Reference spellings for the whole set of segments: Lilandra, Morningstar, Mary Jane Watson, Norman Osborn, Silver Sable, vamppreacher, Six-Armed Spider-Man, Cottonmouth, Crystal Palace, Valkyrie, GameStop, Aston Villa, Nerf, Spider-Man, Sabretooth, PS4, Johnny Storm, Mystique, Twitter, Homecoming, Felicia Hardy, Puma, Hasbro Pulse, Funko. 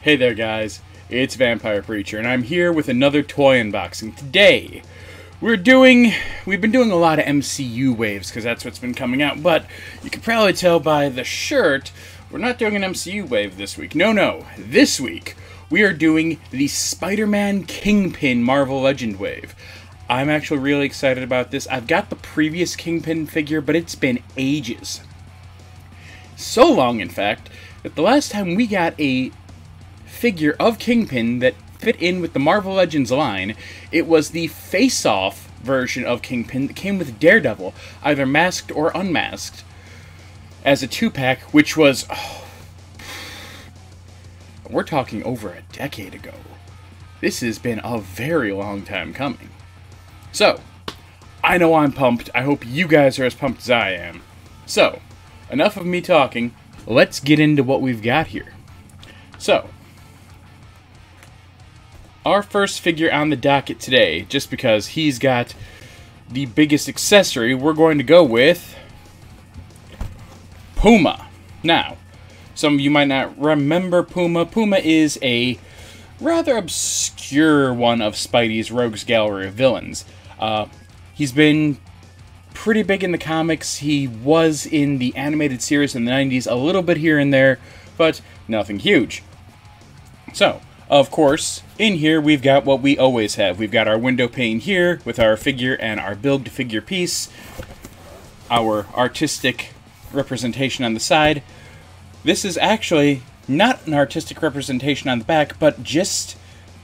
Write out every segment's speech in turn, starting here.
Hey there guys, it's Vampire Preacher, and I'm here with another toy unboxing. Today, we've been doing a lot of MCU waves, because that's what's been coming out, but you can probably tell by the shirt, we're not doing an MCU wave this week. No, this week, we are doing the Spider-Man Kingpin Marvel Legend wave. I'm actually really excited about this. I've got the previous Kingpin figure, but it's been ages. So long, in fact, that the last time we got a figure of Kingpin that fit in with the Marvel Legends line, it was the face-off version of Kingpin that came with Daredevil, either masked or unmasked, as a two-pack, which was, oh, we're talking over a decade ago. This has been a very long time coming. So, I know I'm pumped. I hope you guys are as pumped as I am. So, enough of me talking. Let's get into what we've got here. So, our first figure on the docket today, just because he's got the biggest accessory, we're going to go with Puma. Now, some of you might not remember Puma. Puma is a rather obscure one of Spidey's Rogues Gallery of villains. He's been pretty big in the comics. He was in the animated series in the 90s, a little bit here and there, but nothing huge. So, of course, in here we've got what we always have. We've got our window pane here with our figure and our build-to-figure piece, our artistic representation on the side. This is actually not an artistic representation on the back, but just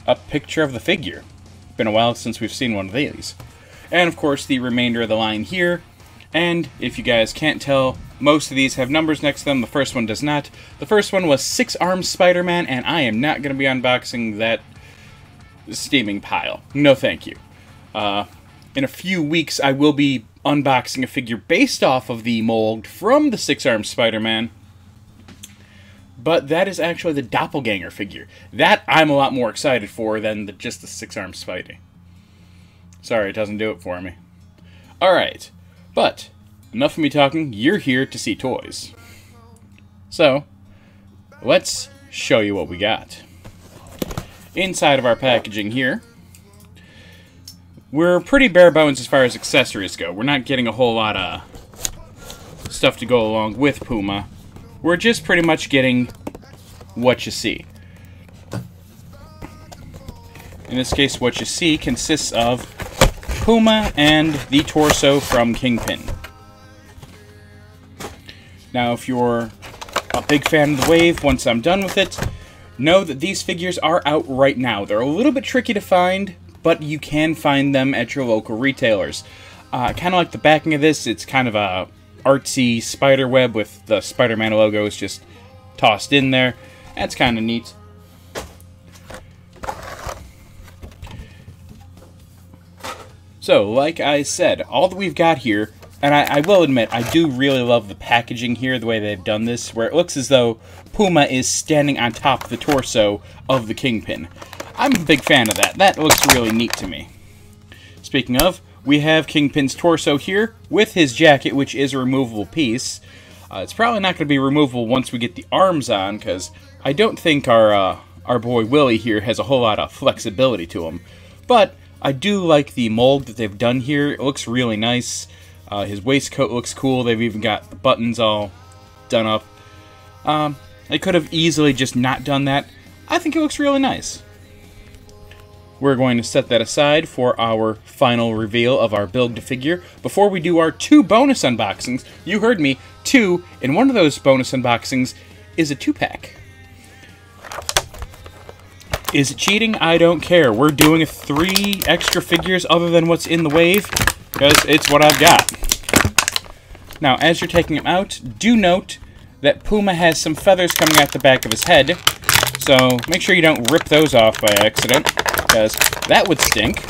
a picture of the figure. Been a while since we've seen one of these. And of course the remainder of the line here. And if you guys can't tell, most of these have numbers next to them. The first one does not. The first one was Six-Armed Spider-Man, and I am not going to be unboxing that steaming pile. No thank you. In a few weeks, I will be unboxing a figure based off of the mold from the Six-Armed Spider-Man, but that is actually the doppelganger figure. That I'm a lot more excited for than just the Six-Armed Spidey. Sorry, it doesn't do it for me. Alright. But, enough of me talking, you're here to see toys. So, let's show you what we got. Inside of our packaging here, we're pretty bare bones as far as accessories go. We're not getting a whole lot of stuff to go along with Puma. We're just pretty much getting what you see. In this case, what you see consists of Puma and the torso from Kingpin. Now, if you're a big fan of the wave, once I'm done with it, know that these figures are out right now. They're a little bit tricky to find, but you can find them at your local retailers. Kind of like the backing of this, it's kind of a artsy spider web with the Spider-Man logos just tossed in there. That's kind of neat. So, like I said, all that we've got here, and I will admit, I do really love the packaging here, the way they've done this, where it looks as though Puma is standing on top of the torso of the Kingpin. I'm a big fan of that. That looks really neat to me. Speaking of, we have Kingpin's torso here with his jacket, which is a removable piece. It's probably not going to be removable once we get the arms on, because I don't think our boy Willie here has a whole lot of flexibility to him. But I do like the mold that they've done here. It looks really nice. His waistcoat looks cool. They've even got the buttons all done up. They could have easily just not done that. I think it looks really nice. We're going to set that aside for our final reveal of our build-to-figure before we do our two bonus unboxings. You heard me, two, and one of those bonus unboxings is a two-pack. Is it cheating? I don't care. We're doing three extra figures other than what's in the wave, because it's what I've got. Now, as you're taking him out, do note that Puma has some feathers coming out the back of his head, so make sure you don't rip those off by accident, because that would stink.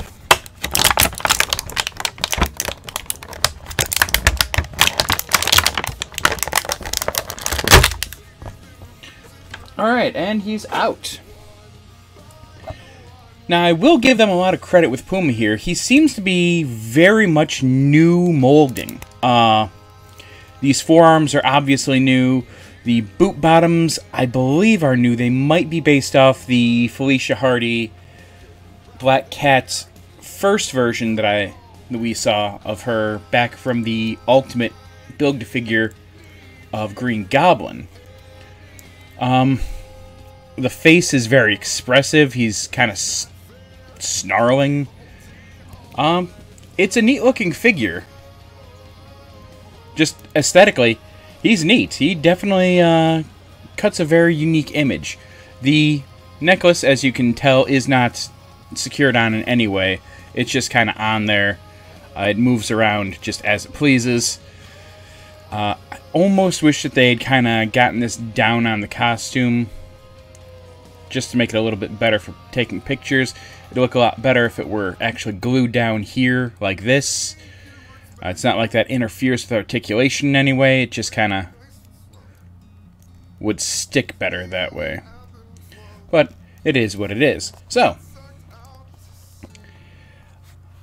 Alright, and he's out. Now, I will give them a lot of credit with Puma here. He seems to be very much new molding. These forearms are obviously new. The boot bottoms, I believe, are new. They might be based off the Felicia Hardy Black Cat's first version that we saw of her back from the Ultimate Build-A-Figure of Green Goblin. The face is very expressive. He's kind of snarling. It's a neat-looking figure. Just aesthetically, he's neat. He definitely cuts a very unique image. The necklace, as you can tell, is not secured on in any way. It's just kind of on there. It moves around just as it pleases. I almost wish that they had kind of gotten this down on the costume, just to make it a little bit better for taking pictures. It'd look a lot better if it were actually glued down here like this. It's not like that interferes with articulation in any way. It just kind of would stick better that way. But it is what it is. So,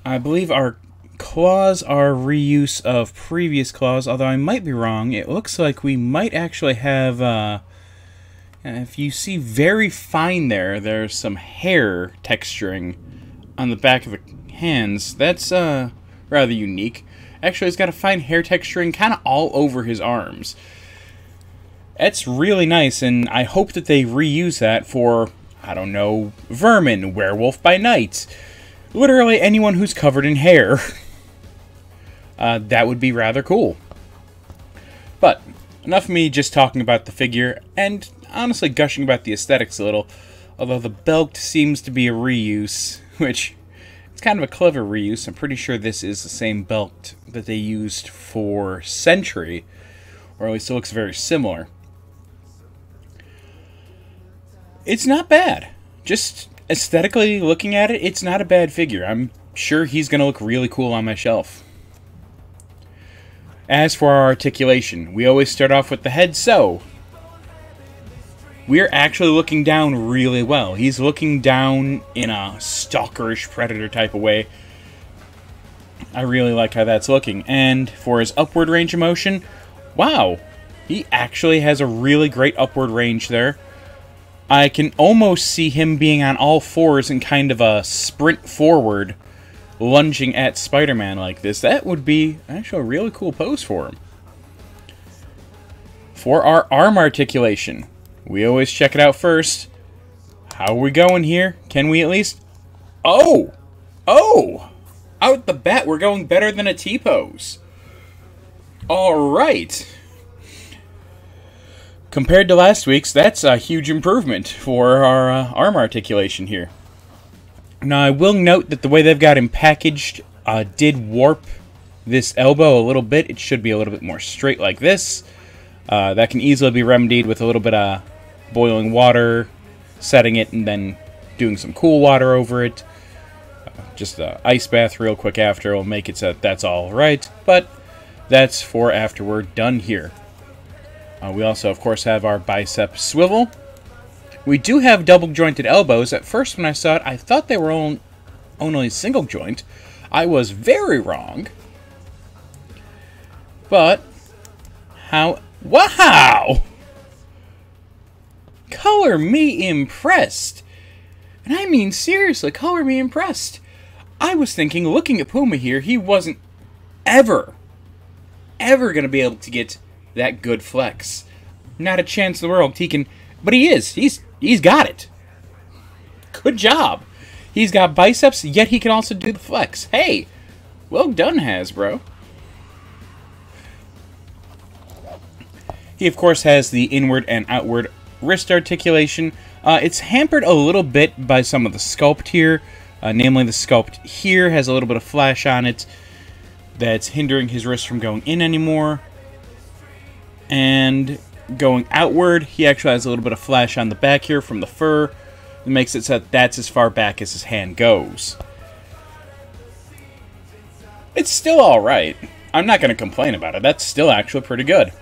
I believe our claws are reuse of previous claws, although I might be wrong. It looks like we might actually have... if you see very fine there, there's some hair texturing on the back of the hands. That's rather unique. Actually, he's got a fine hair texturing kind of all over his arms. That's really nice, and I hope that they reuse that for, I don't know, Vermin, Werewolf by Night. Literally anyone who's covered in hair. That would be rather cool. But enough of me just talking about the figure, and honestly gushing about the aesthetics a little, although the belt seems to be a reuse, which it's kind of a clever reuse. I'm pretty sure this is the same belt that they used for Sentry, or at least it looks very similar. It's not bad. Just aesthetically looking at it, it's not a bad figure. I'm sure he's going to look really cool on my shelf. As for our articulation, we always start off with the head, so we're actually looking down really well. He's looking down in a stalkerish predator type of way. I really like how that's looking. And for his upward range of motion, wow, he actually has a really great upward range there. I can almost see him being on all fours in kind of a sprint forward, lunging at Spider-Man like this. That would be actually a really cool pose for him. For our arm articulation, we always check it out first. How are we going here? Can we at least... Oh! Oh! Out the bat, we're going better than a T-pose. Alright. Compared to last week's, that's a huge improvement for our arm articulation here. Now, I will note that the way they've got him packaged did warp this elbow a little bit. It should be a little bit more straight like this. That can easily be remedied with a little bit of boiling water, setting it, and then doing some cool water over it. Just an ice bath real quick after will make it so that's all right, but that's for after we're done here. We also, of course, have our bicep swivel. We do have double-jointed elbows. At first, when I saw it, I thought they were only single joint. I was very wrong. But how... Wow! Color me impressed. And I mean seriously, color me impressed. I was thinking, looking at Puma here, he wasn't ever going to be able to get that good flex. Not a chance in the world. He can, but he is. He's got it. Good job. He's got biceps, yet he can also do the flex. Hey, well done, Hasbro. He, of course, has the inward and outward wrist articulation. It's hampered a little bit by some of the sculpt here. Namely, the sculpt here has a little bit of flash on it that's hindering his wrist from going in anymore. And going outward, he actually has a little bit of flash on the back here from the fur. That makes it so that's as far back as his hand goes. It's still alright. I'm not going to complain about it. That's still actually pretty good.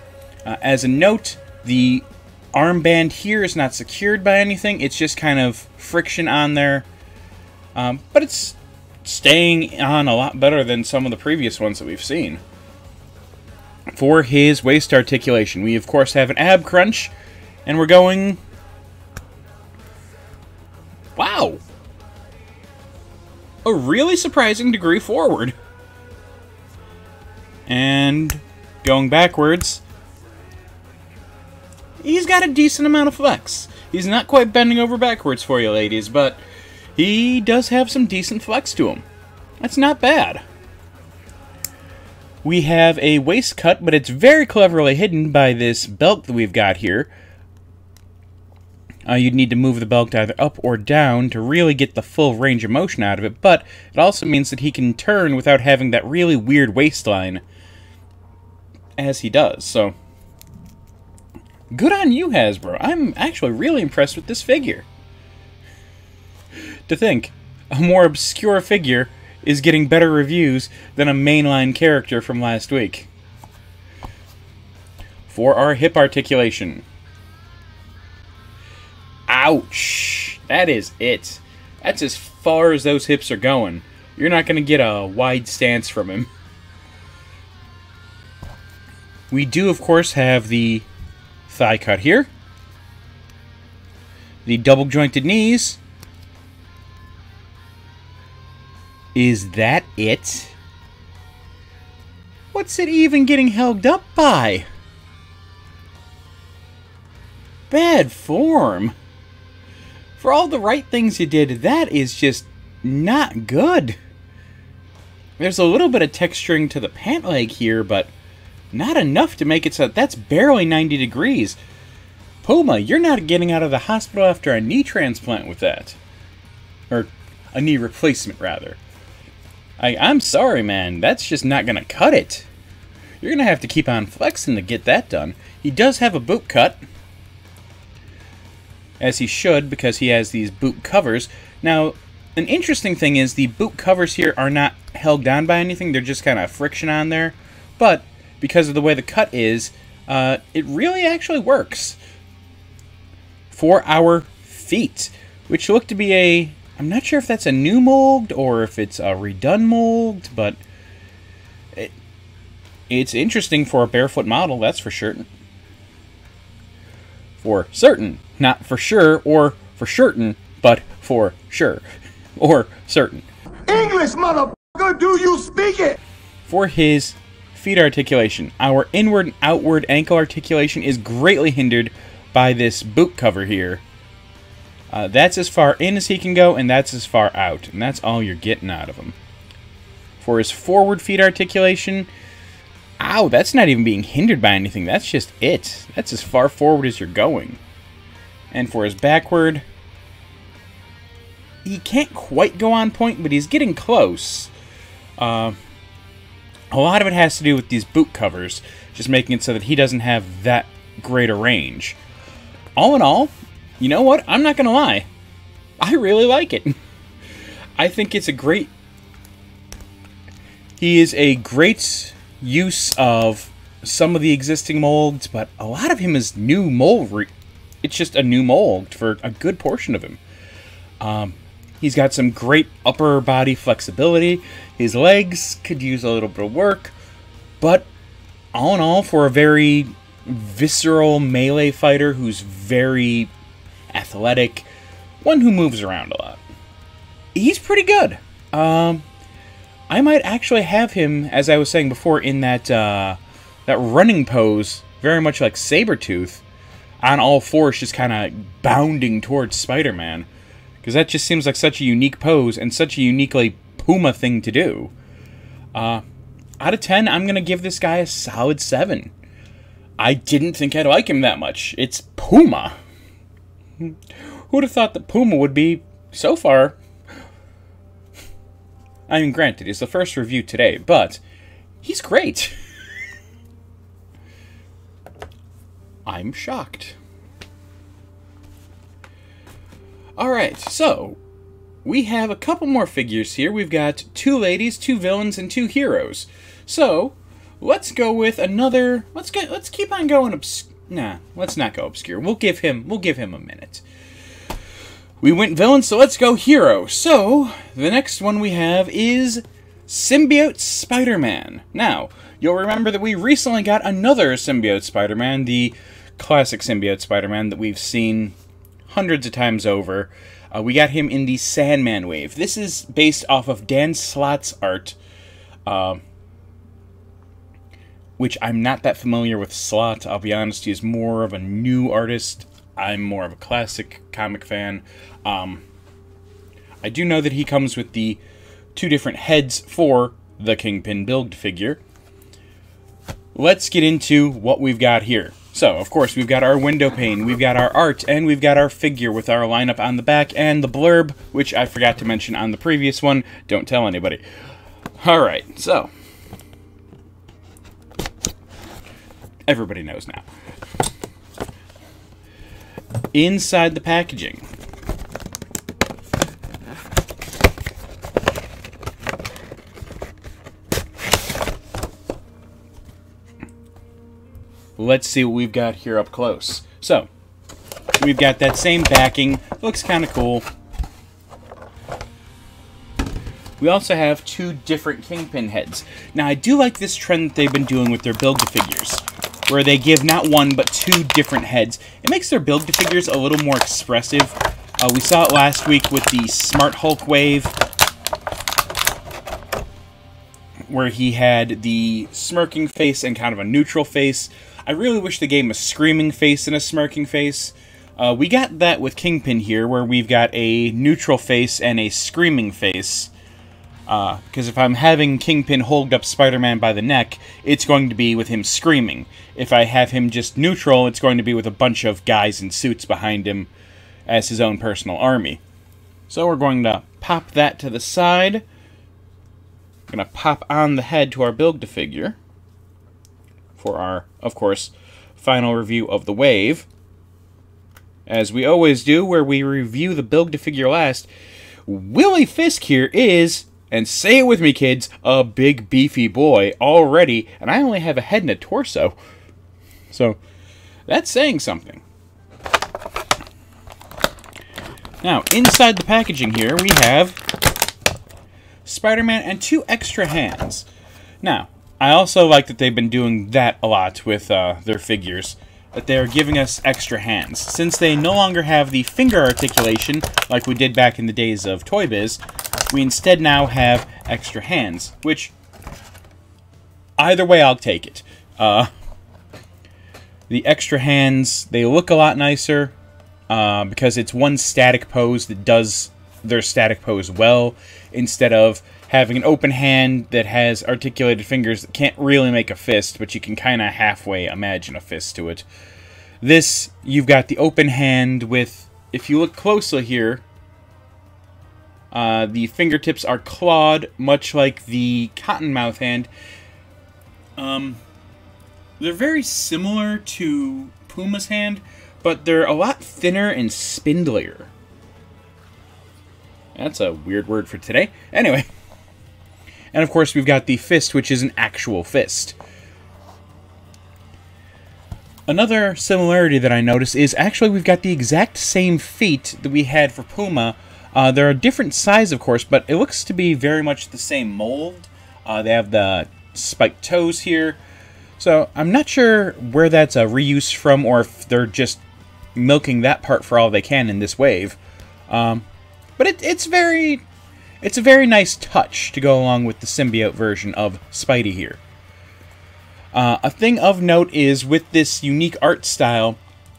As a note, the armband here is not secured by anything. It's just kind of friction on there. But it's staying on a lot better than some of the previous ones that we've seen. for his waist articulation. We, of course, have an ab crunch, and we're going... Wow! A really surprising degree forward. And going backwards, he's got a decent amount of flex. He's not quite bending over backwards for you ladies, but he does have some decent flex to him. That's not bad. We have a waist cut, but it's very cleverly hidden by this belt that we've got here. You'd need to move the belt either up or down to really get the full range of motion out of it, but it also means that he can turn without having that really weird waistline as he does, so... Good on you, Hasbro. I'm actually really impressed with this figure. To think, a more obscure figure is getting better reviews than a mainline character from last week. For our hip articulation. Ouch! That is it. That's as far as those hips are going. You're not going to get a wide stance from him. We do, of course, have the thigh cut here. The double jointed knees. Is that it? What's it even getting held up by? Bad form. For all the right things you did, that is just not good. There's a little bit of texturing to the pant leg here, but not enough to make it so that's barely 90 degrees. Puma, you're not getting out of the hospital after a knee transplant with that. Or a knee replacement, rather. I'm sorry, man. That's just not going to cut it. You're going to have to keep on flexing to get that done. He does have a boot cut. As he should, because he has these boot covers. Now, an interesting thing is the boot covers here are not held down by anything. They're just kind of friction on there. But because of the way the cut is, it really actually works. For our feet, which look to be a... I'm not sure if that's a new mold or if it's a redone mold, but it's interesting for a barefoot model, that's for certain. For certain. Not for sure or for certain, but for sure. Or certain. English, motherfucker, do you speak it? For his feet articulation, our inward and outward ankle articulation is greatly hindered by this boot cover here. That's as far in as he can go, and that's as far out. And that's all you're getting out of him. For his forward feet articulation, ow, that's not even being hindered by anything. That's just it. That's as far forward as you're going. And for his backward, he can't quite go on point, but he's getting close. A lot of it has to do with these boot covers, just making it so that he doesn't have that great a range. All in all... You know what? I'm not going to lie. I really like it. I think it's a great... He is a great use of some of the existing molds, but a lot of him is new mold. It's just a new mold for a good portion of him. He's got some great upper body flexibility. His legs could use a little bit of work, but all in all, for a very visceral melee fighter who's very... athletic, one who moves around a lot. He's pretty good. I might actually have him, as I was saying before, in that running pose, very much like Sabretooth, on all fours, just kind of bounding towards Spider-Man, because that just seems like such a unique pose and such a uniquely Puma thing to do. Out of 10, I'm going to give this guy a solid 7. I didn't think I'd like him that much. It's Puma. Who'd have thought that Puma would be, so far... I mean, granted, it's the first review today, but he's great. I'm shocked. Alright, so, we have a couple more figures here. We've got 2 ladies, 2 villains, and 2 heroes. So, let's go with another... Let's keep on going obscure. Nah, let's not go obscure. We'll give him a minute. We went villain, so let's go hero. So, the next one we have is Symbiote Spider-Man. Now, you'll remember that we recently got another Symbiote Spider-Man, the classic Symbiote Spider-Man that we've seen hundreds of times over. We got him in the Sandman wave. This is based off of Dan Slott's art, which I'm not that familiar with Slott. I'll be honest, he's more of a new artist. I'm more of a classic comic fan. I do know that he comes with the two different heads for the Kingpin build figure. Let's get into what we've got here. So, of course, we've got our window pane, we've got our art, and we've got our figure with our lineup on the back and the blurb, which I forgot to mention on the previous one. Don't tell anybody. Alright, so. Everybody knows now. Inside the packaging. Let's see what we've got here up close. So, we've got that same backing. Looks kind of cool. We also have two different Kingpin heads. Now, I do like this trend that they've been doing with their build-to-figures, where they give not one, but two different heads. It makes their build-to-figures a little more expressive. We saw it last week with the Smart Hulk wave, where he had the smirking face and kind of a neutral face. I really wish they gave him a screaming face and a smirking face. We got that with Kingpin here, where we've got a neutral face and a screaming face. Because if I'm having Kingpin hold up Spider-Man by the neck, it's going to be with him screaming. If I have him just neutral, it's going to be with a bunch of guys in suits behind him as his own personal army. So we're going to pop that to the side. We're going to pop on the head to our build-to-figure for our, of course, final review of the wave. As we always do, where we review the build-to-figure last, Willie Fisk here is, and say it with me kids, a big beefy boy already, and I only have a head and a torso. So, that's saying something. Now, inside the packaging here, we have Spider-Man and two extra hands. Now, I also like that they've been doing that a lot with their figures, that they're giving us extra hands. Since they no longer have the finger articulation like we did back in the days of Toy Biz, we instead now have extra hands, which, either way, I'll take it. The extra hands, they look a lot nicer because it's one static pose that does their static pose well, instead of having an open hand that has articulated fingers that can't really make a fist, but you can kind of halfway imagine a fist to it. This, you've got the open hand with, if you look closely here, the fingertips are clawed, much like the Cottonmouth hand. They're very similar to Puma's hand, but they're a lot thinner and spindlier. That's a weird word for today. Anyway. And, of course, we've got the fist, which is an actual fist. Another similarity that I noticed is, actually, we've got the exact same feet that we had for Puma. They're a different size, of course, but it looks to be very much the same mold. They have the spiked toes here. So, I'm not sure where that's a reuse from, or if they're just milking that part for all they can in this wave. But it's a very nice touch to go along with the symbiote version of Spidey here. A thing of note is, with this unique art style,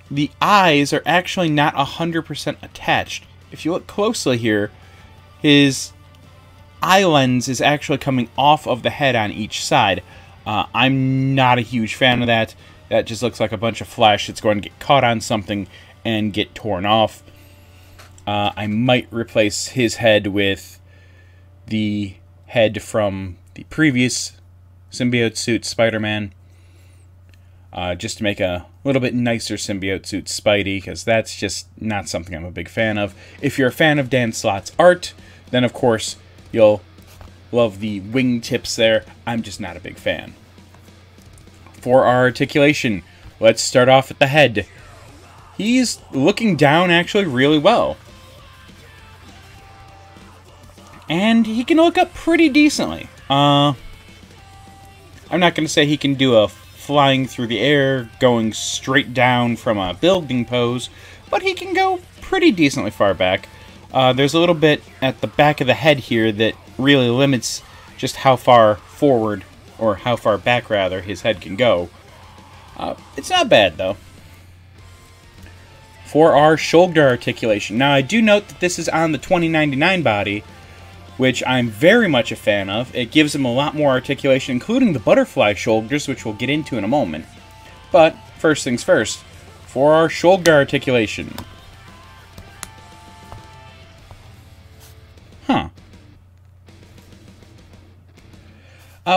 the eyes are actually not 100% attached. If you look closely here, his eye lens is actually coming off of the head on each side. I'm not a huge fan of that. That just looks like a bunch of flesh that's going to get caught on something and get torn off. I might replace his head with the head from the previous symbiote suit Spider-Man, just to make a little bit nicer symbiote suit Spidey, because that's just not something I'm a big fan of. If you're a fan of Dan Slott's art, then of course you'll love the wingtips there. I'm just not a big fan. For our articulation, let's start off at the head. He's looking down actually really well. And he can look up pretty decently. I'm not going to say he can do a flying through the air, going straight down from a building pose, but he can go pretty decently far back. There's a little bit at the back of the head here that really limits just how far forward, or how far back rather, his head can go. It's not bad though. For our shoulder articulation. Now I do note that this is on the 2099 body, which I'm very much a fan of. It gives him a lot more articulation, including the butterfly shoulders, which we'll get into in a moment. But first things first, for our shoulder articulation.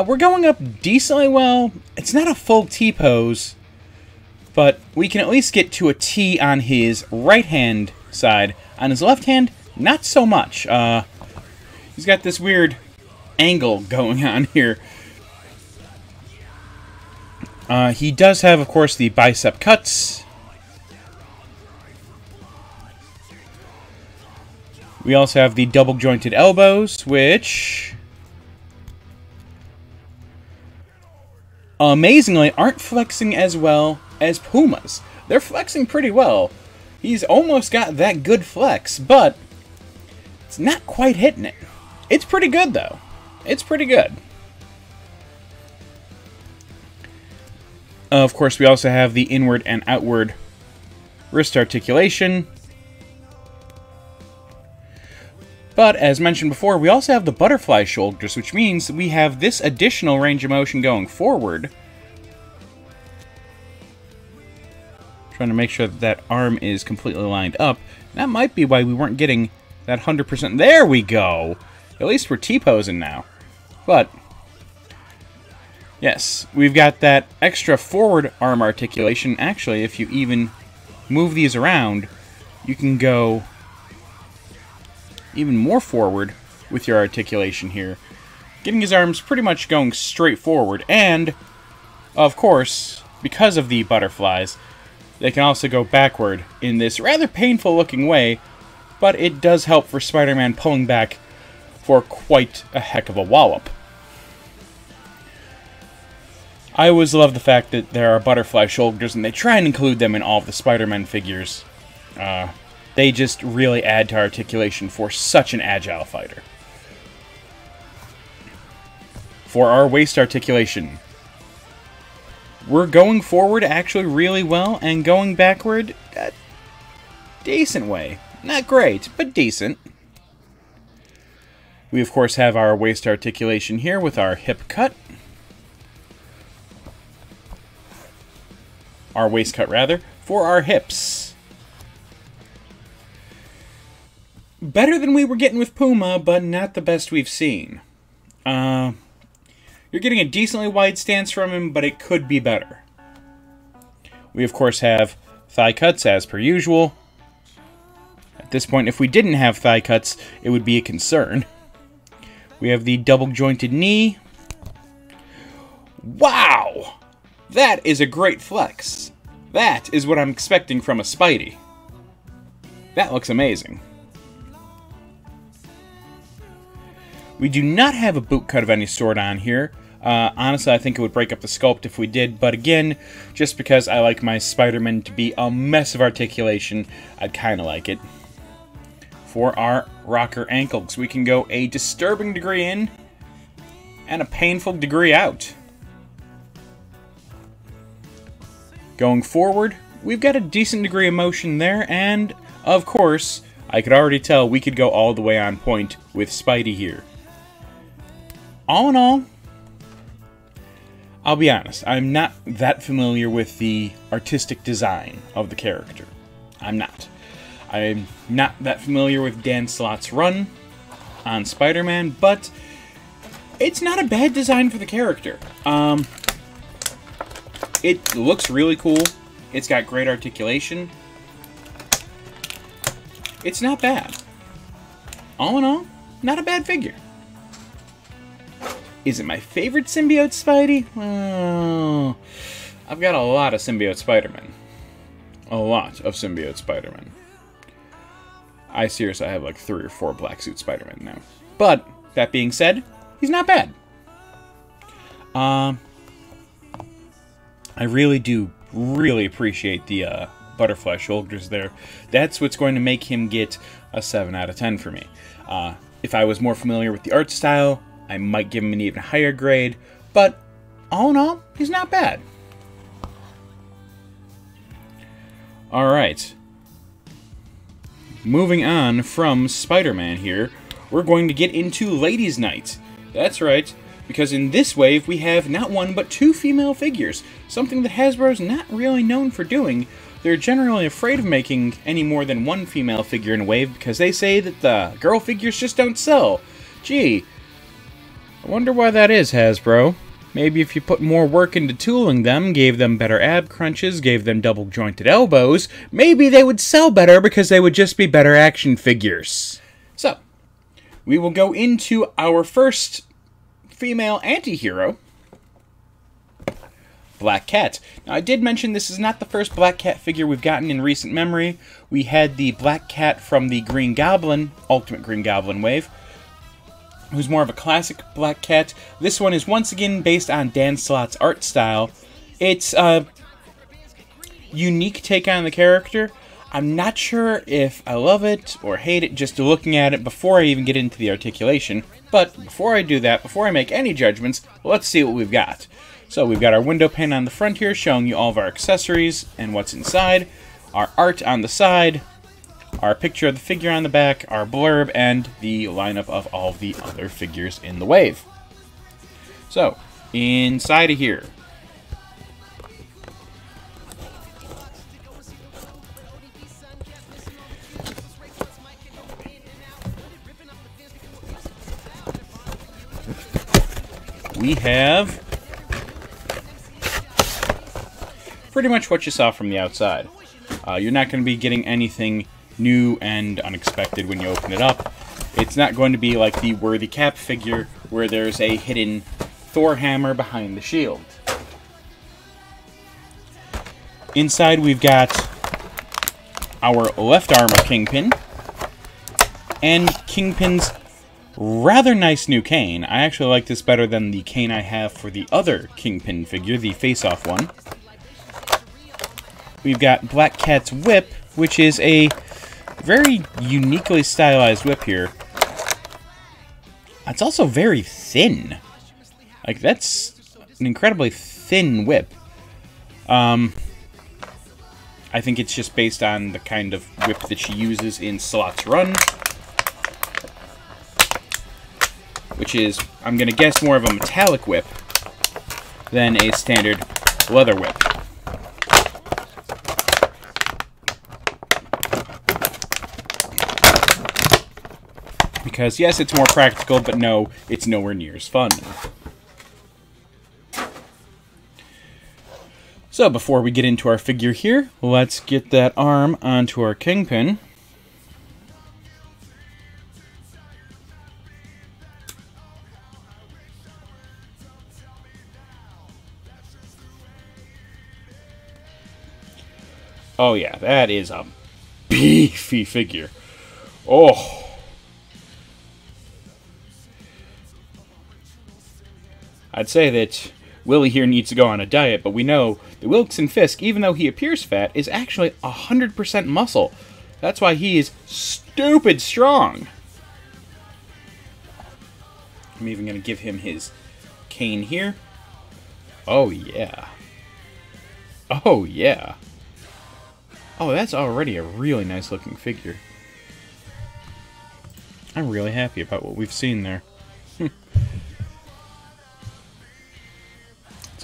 We're going up decently well. It's not a full T pose, but we can at least get to a T on his right hand side. On his left hand, not so much. He's got this weird angle going on here. He does have, of course, the bicep cuts. We also have the double jointed elbows, which amazingly aren't flexing as well as Puma's. They're flexing pretty well. He's almost got that good flex, but it's not quite hitting it. It's pretty good though. It's pretty good. Of course, we also have the inward and outward wrist articulation. But, as mentioned before, we also have the butterfly shoulders, which means we have this additional range of motion going forward. Trying to make sure that that arm is completely lined up. That might be why we weren't getting that 100%. There we go! At least we're T-posing now. But, yes, we've got that extra forward arm articulation. Actually, if you even move these around, you can go even more forward with your articulation here. Getting his arms pretty much going straight forward, and of course, because of the butterflies, they can also go backward in this rather painful looking way, but it does help for Spider-Man pulling back for quite a heck of a wallop. I always love the fact that there are butterfly shoulders, and they try and include them in all of the Spider-Man figures. They just really add to articulation for such an agile fighter. For our waist articulation, we're going forward actually really well, and going backward a decent way. Not great, but decent. We of course have our waist articulation here with our hip cut. Our waist cut rather, for our hips. Better than we were getting with Puma, but not the best we've seen. You're getting a decently wide stance from him, but it could be better. We, of course, have thigh cuts, as per usual. At this point, if we didn't have thigh cuts, it would be a concern. We have the double-jointed knee. Wow! That is a great flex. That is what I'm expecting from a Spidey. That looks amazing. We do not have a boot cut of any sort on here. Honestly, I think it would break up the sculpt if we did, but again, just because I like my Spider-Man to be a mess of articulation, I'd kind of like it. For our rocker ankles, we can go a disturbing degree in and a painful degree out. Going forward, we've got a decent degree of motion there, and of course, I could already tell we could go all the way on point with Spidey here. All in all, I'll be honest, I'm not that familiar with the artistic design of the character. I'm not that familiar with Dan Slott's run on Spider-Man, but it's not a bad design for the character. It looks really cool. It's got great articulation. It's not bad. All in all, not a bad figure. Is it my favorite Symbiote Spidey? Oh, I've got a lot of Symbiote Spider-Man. A lot of Symbiote Spider-Man. I seriously have like 3 or 4 black suit Spider-Man now. But, that being said, he's not bad. I really do really appreciate the butterfly shoulders there. That's what's going to make him get a 7 out of 10 for me. If I was more familiar with the art style, I might give him an even higher grade, but all in all, he's not bad. Alright. Moving on from Spider-Man here, we're going to get into Ladies' Night. That's right, because in this wave we have not one but two female figures, something that Hasbro's not really known for doing. They're generally afraid of making any more than one female figure in a wave because they say that the girl figures just don't sell. Gee, I wonder why that is, Hasbro. Maybe if you put more work into tooling them, gave them better ab crunches, gave them double-jointed elbows, maybe they would sell better because they would just be better action figures. So, we will go into our first female anti-hero, Black Cat. Now, I did mention this is not the first Black Cat figure we've gotten in recent memory. We had the Black Cat from the Green Goblin, Ultimate Green Goblin wave, who's more of a classic Black Cat. This one is once again based on Dan Slott's art style. It's a unique take on the character. I'm not sure if I love it or hate it just looking at it before I even get into the articulation. But before I do that, before I make any judgments, let's see what we've got. So we've got our window pane on the front here showing you all of our accessories and what's inside, our art on the side, our picture of the figure on the back, our blurb, and the lineup of all the other figures in the wave. So, inside of here. We have pretty much what you saw from the outside. You're not going to be getting anything new and unexpected when you open it up. It's not going to be like the Worthy Cap figure where there's a hidden Thor hammer behind the shield. Inside we've got our left arm of Kingpin and Kingpin's rather nice new cane. I actually like this better than the cane I have for the other Kingpin figure, the face-off one. We've got Black Cat's whip, which is a very uniquely stylized whip here. It's also very thin. Like, that's an incredibly thin whip. I think it's just based on the kind of whip that she uses in Slots Run, which is, I'm going to guess, more of a metallic whip than a standard leather whip. Because, yes, it's more practical, but no, it's nowhere near as fun. So, before we get into our figure here, let's get that arm onto our Kingpin. Oh, yeah, that is a beefy figure. Oh. I'd say that Willie here needs to go on a diet, but we know that Wilson Fisk, even though he appears fat, is actually 100% muscle. That's why he is stupid strong. I'm even going to give him his cane here. Oh, yeah. Oh, yeah. Oh, that's already a really nice-looking figure. I'm really happy about what we've seen there.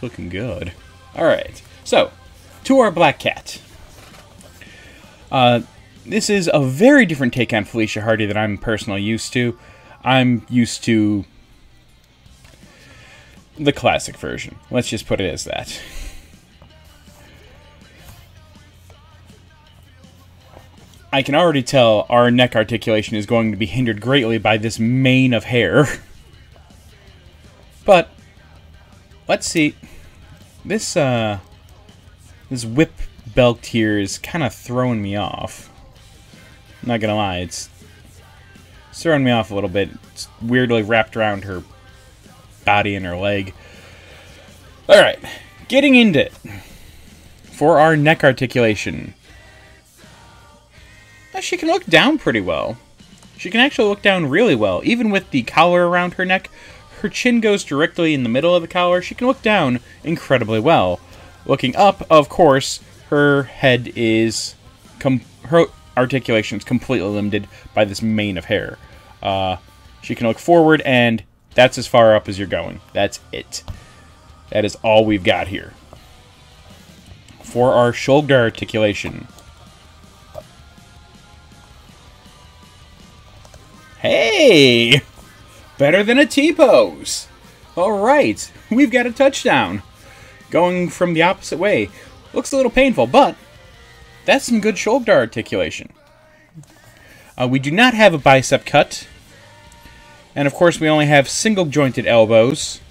Looking good. Alright, so, to our Black Cat. This is a very different take on Felicia Hardy than I'm personally used to. I'm used to the classic version. Let's just put it as that. I can already tell our neck articulation is going to be hindered greatly by this mane of hair. But, let's see. This whip belt here is kind of throwing me off. I'm not gonna lie, it's throwing me off a little bit. It's weirdly wrapped around her body and her leg. Alright, getting into it. For our neck articulation. She can look down pretty well. She can actually look down really well. Even with the collar around her neck, her chin goes directly in the middle of the collar. She can look down incredibly well. Looking up, of course, her head is... her articulation is completely limited by this mane of hair. She can look forward, and that's as far up as you're going. That's it. That is all we've got here. For our shoulder articulation... Hey! Better than a T-pose! Alright, we've got a touchdown. Going from the opposite way. Looks a little painful, but that's some good shoulder articulation. We do not have a bicep cut. And of course we only have single jointed elbows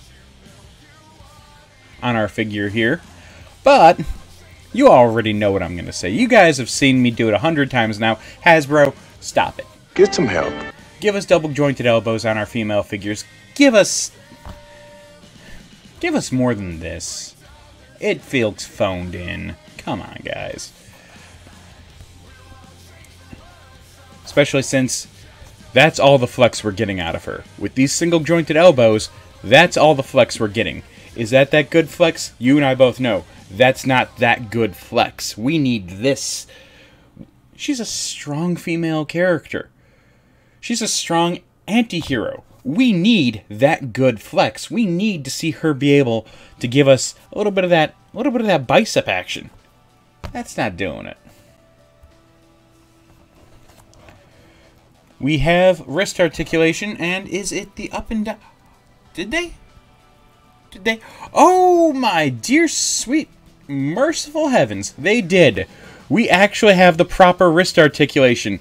on our figure here. But you already know what I'm going to say. You guys have seen me do it 100 times now. Hasbro, stop it. Get some help. Give us double jointed elbows on our female figures. Give us more than this. It feels phoned in. Come on, guys. Especially since that's all the flex we're getting out of her. With these single jointed elbows, that's all the flex we're getting. Is that good flex? You and I both know. That's not that good flex. We need this. She's a strong female character. She's a strong anti-hero. We need that good flex. We need to see her be able to give us a little bit of that, bicep action. That's not doing it. We have wrist articulation, and is it the up and down? Did they? Oh my dear sweet merciful heavens, they did. We actually have the proper wrist articulation.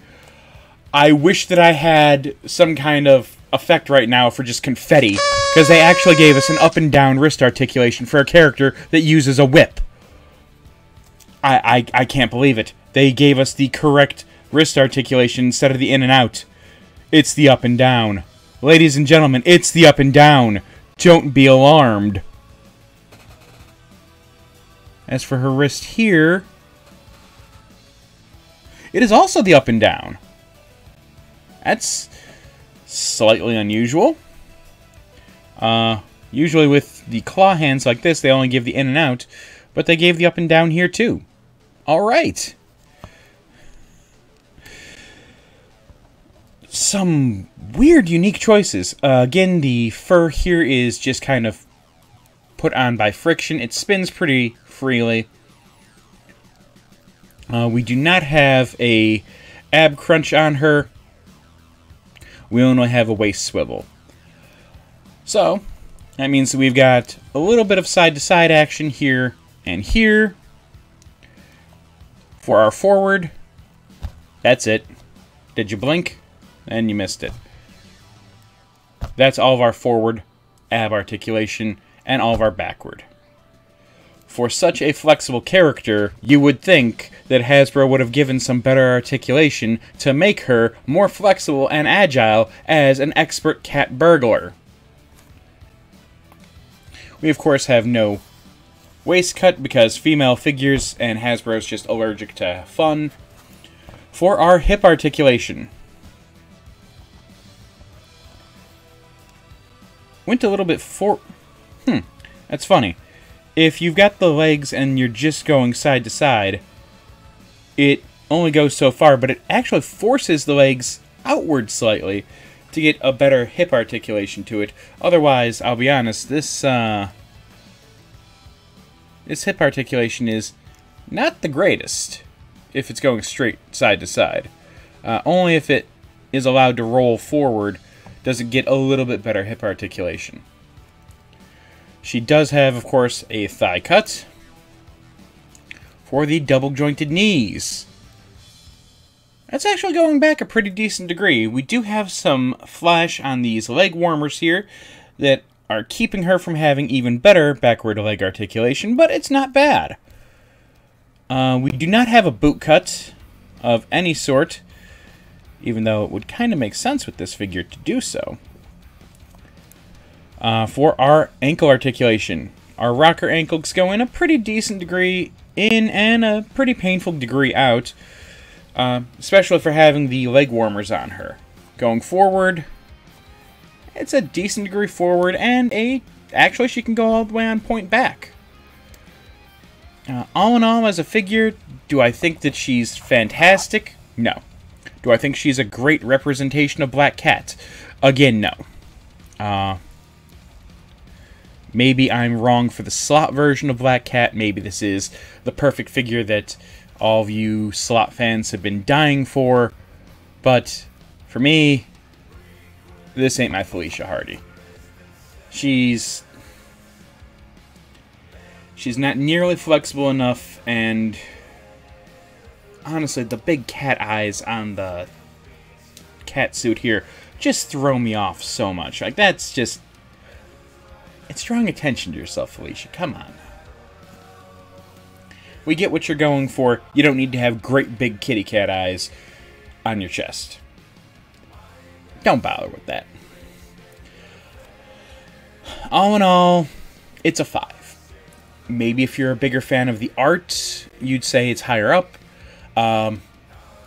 I wish that I had some kind of effect right now for just confetti, because they actually gave us an up and down wrist articulation for a character that uses a whip. I can't believe it. They gave us the correct wrist articulation instead of the in and out. It's the up and down. Ladies and gentlemen, it's the up and down. Don't be alarmed. As for her wrist here, it is also the up and down. That's slightly unusual. Usually with the claw hands like this, they only give the in and out, but they gave the up and down here too. Alright. Some weird, unique choices. Again, the fur here is just kind of put on by friction. It spins pretty freely. We do not have a ab crunch on her. We only have a waist swivel. So, that means that we've got a little bit of side-to-side action here and here. For our forward, that's it. Did you blink? And you missed it. That's all of our forward ab articulation and all of our backward. For such a flexible character, you would think that Hasbro would have given some better articulation to make her more flexible and agile as an expert cat burglar. We, of course, have no waist cut because female figures and Hasbro's just allergic to fun. For our hip articulation, went a little bit for... that's funny. If you've got the legs and you're just going side to side, it only goes so far, but it actually forces the legs outward slightly to get a better hip articulation to it. Otherwise, I'll be honest, this hip articulation is not the greatest if it's going straight side to side. Only if it is allowed to roll forward does it get a little bit better hip articulation. She does have, of course, a thigh cut for the double-jointed knees. That's actually going back a pretty decent degree. We do have some flash on these leg warmers here that are keeping her from having even better backward leg articulation, but it's not bad. We do not have a boot cut of any sort, even though it would kind of make sense with this figure to do so. For our ankle articulation, Our rocker ankles go in a pretty decent degree in and a pretty painful degree out, especially for having the leg warmers on her. Going forward, it's a decent degree forward, and actually she can go all the way on point back. All in all, as a figure, do I think that she's fantastic? No. Do I think she's a great representation of Black Cat? Again, no. Maybe I'm wrong for the slot version of Black Cat. Maybe this is the perfect figure that all of you slot fans have been dying for. But for me, this ain't my Felicia Hardy. She's not nearly flexible enough, and honestly, the big cat eyes on the cat suit here just throw me off so much. Like, that's just... it's drawing attention to yourself, Felicia. Come on. We get what you're going for. You don't need to have great big kitty cat eyes on your chest. Don't bother with that. All in all, it's a 5. Maybe if you're a bigger fan of the art, you'd say it's higher up.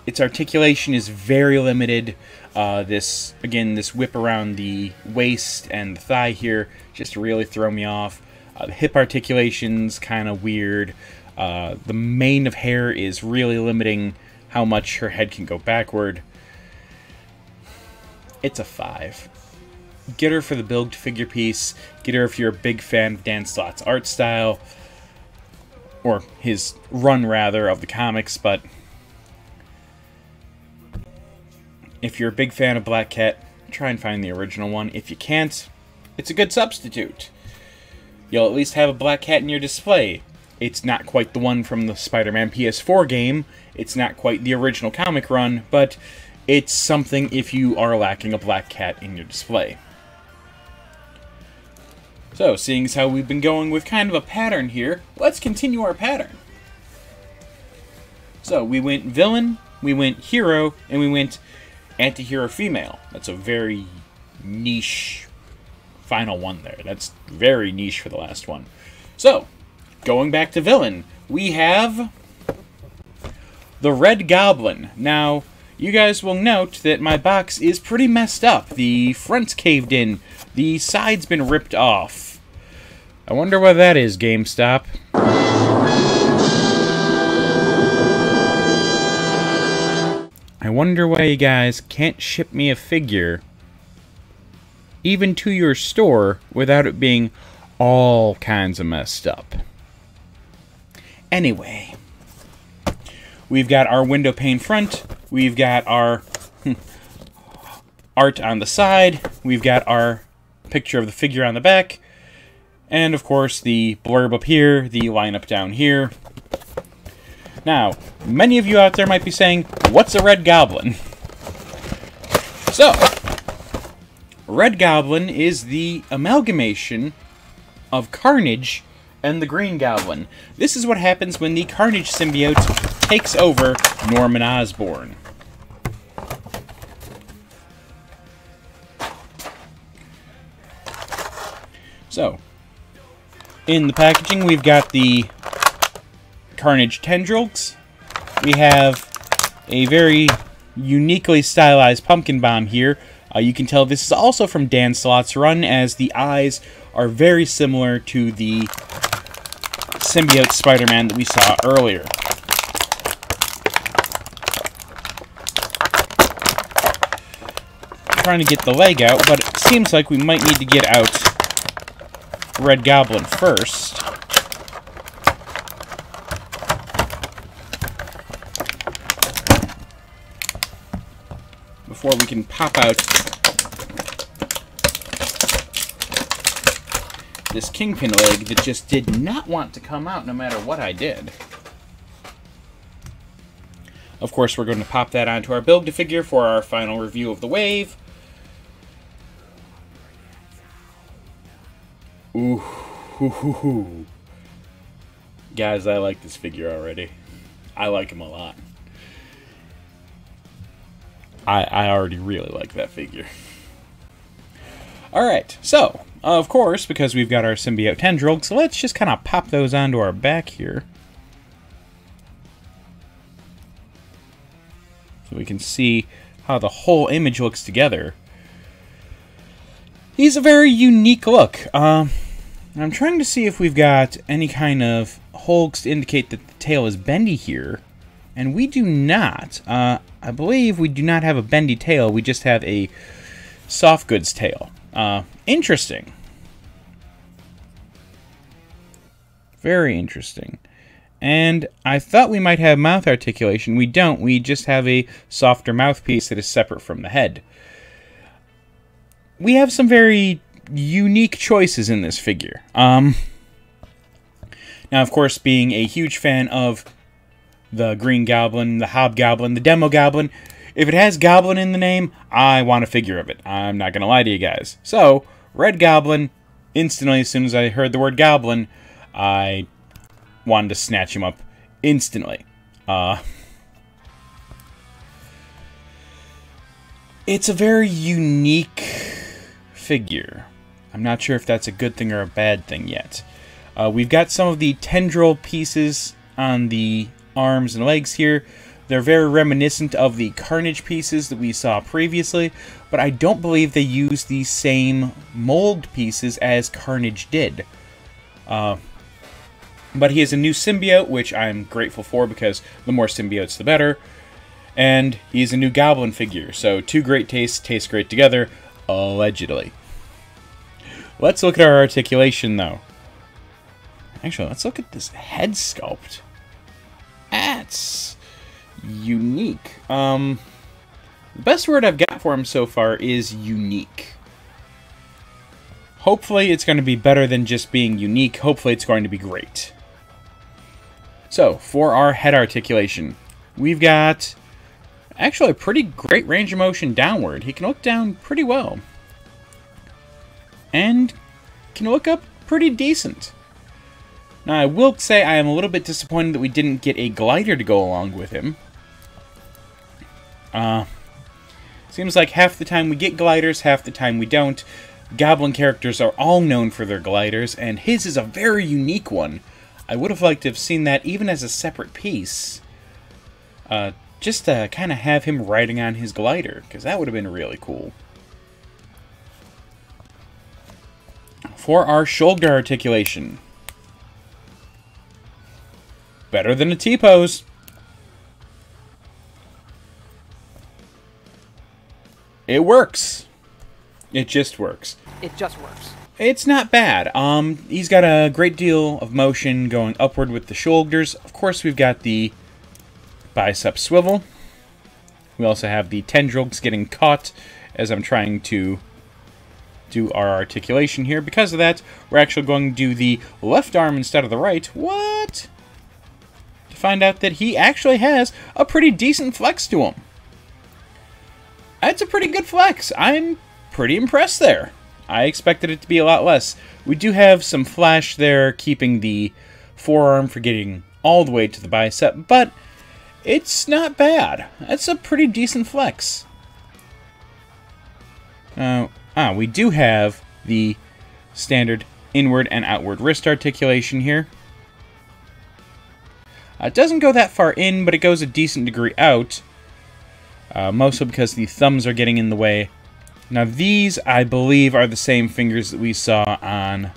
Its articulation is very limited. This whip around the waist and the thigh here just really throw me off. The hip articulation's kind of weird. The mane of hair is really limiting how much her head can go backward. It's a 5. Get her for the build figure piece. Get her if you're a big fan of Dan Slott's art style, or his run, rather, of the comics, but if you're a big fan of Black Cat, try and find the original one. If you can't, it's a good substitute. You'll at least have a Black Cat in your display. It's not quite the one from the Spider-Man PS4 game, it's not quite the original comic run, but it's something if you are lacking a Black Cat in your display. So, seeing as how we've been going with kind of a pattern here, let's continue our pattern. So, we went villain, we went hero, and we went anti-hero female. That's a very niche final one there. That's very niche for the last one. So, going back to villain, we have the Red Goblin. Now, you guys will note that my box is pretty messed up. The front's caved in. The side's been ripped off. I wonder why that is, GameStop. I wonder why you guys can't ship me a figure, even to your store, without it being all kinds of messed up. Anyway, we've got our window pane front. We've got our art on the side. We've got our picture of the figure on the back, and of course the blurb up here, the lineup down here. Now, many of you out there might be saying, what's a Red Goblin? So, Red Goblin is the amalgamation of Carnage and the Green Goblin. This is what happens when the Carnage symbiote takes over Norman Osborn. So, in the packaging, we've got the Carnage tendrils. We have a very uniquely stylized pumpkin bomb here. You can tell this is also from Dan Slott's run, as the eyes are very similar to the Symbiote Spider-Man that we saw earlier. I'm trying to get the leg out, but it seems like we might need to get out Red Goblin first. Before we can pop out this Kingpin leg that just did not want to come out no matter what I did. Of course, we're going to pop that onto our Build-A-Figure for our final review of the wave. Ooh, hoo, hoo, hoo. Guys, I like this figure already. I like him a lot. I already really like that figure. Alright, so, Of course, because we've got our symbiote tendrils, so let's just kind of pop those onto our back here. So we can see how the whole image looks together. He's a very unique look. I'm trying to see if we've got any kind of hulks to indicate that the tail is bendy here. And we do not. I believe we do not have a bendy tail. We just have a soft goods tail. Interesting. Very interesting. And I thought we might have mouth articulation. We don't. We just have a softer mouthpiece that is separate from the head. We have some very unique choices in this figure. Now, of course, being a huge fan of the Green Goblin, the Hobgoblin, the Demo Goblin. If it has Goblin in the name, I want a figure of it. I'm not going to lie to you guys. So, Red Goblin, instantly, as soon as I heard the word Goblin, I wanted to snatch him up instantly. It's a very unique figure. I'm not sure if that's a good thing or a bad thing yet. We've got some of the tendril pieces on the arms and legs here. They're very reminiscent of the Carnage pieces that we saw previously, but I don't believe they use the same mold pieces as Carnage did. But he is a new symbiote, which I'm grateful for because the more symbiotes the better. And he's a new Goblin figure, so two great tastes taste great together, allegedly. Let's look at our articulation though. Actually, let's look at this head sculpt. That's unique. The best word I've got for him so far is unique. Hopefully it's going to be better than just being unique. Hopefully it's going to be great. So, for our head articulation, we've got actually a pretty great range of motion downward. He can look down pretty well. And can look up pretty decent. Now, I will say I am a little bit disappointed that we didn't get a glider to go along with him. Seems like half the time we get gliders, half the time we don't. Goblin characters are all known for their gliders, and his is a very unique one. I would have liked to have seen that even as a separate piece. Just to kind of have him riding on his glider, because that would have been really cool. For our shoulder articulation... better than a T-pose. It works. It just works. It just works. It's not bad. He's got a great deal of motion going upward with the shoulders. Of course, we've got the bicep swivel. We also have the tendrils getting caught as I'm trying to do our articulation here. Because of that, we're actually going to do the left arm instead of the right. What? Find out that he actually has a pretty decent flex to him. That's a pretty good flex. I'm pretty impressed there. I expected it to be a lot less. We do have some flash there, keeping the forearm from getting all the way to the bicep, but it's not bad. That's a pretty decent flex. We do have the standard inward and outward wrist articulation here. It doesn't go that far in, but it goes a decent degree out. Mostly because the thumbs are getting in the way. Now these, I believe, are the same fingers that we saw on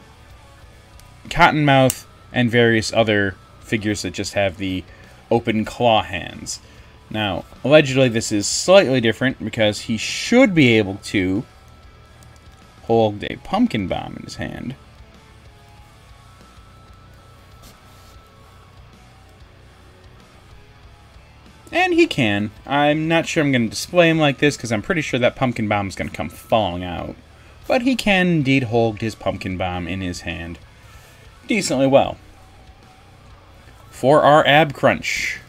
Cottonmouth and various other figures that just have the open claw hands. Now, allegedly this is slightly different because he should be able to hold a pumpkin bomb in his hand. And he can. I'm not sure I'm going to display him like this because I'm pretty sure that pumpkin bomb is going to come falling out. But he can indeed hold his pumpkin bomb in his hand decently well. For our ab crunch.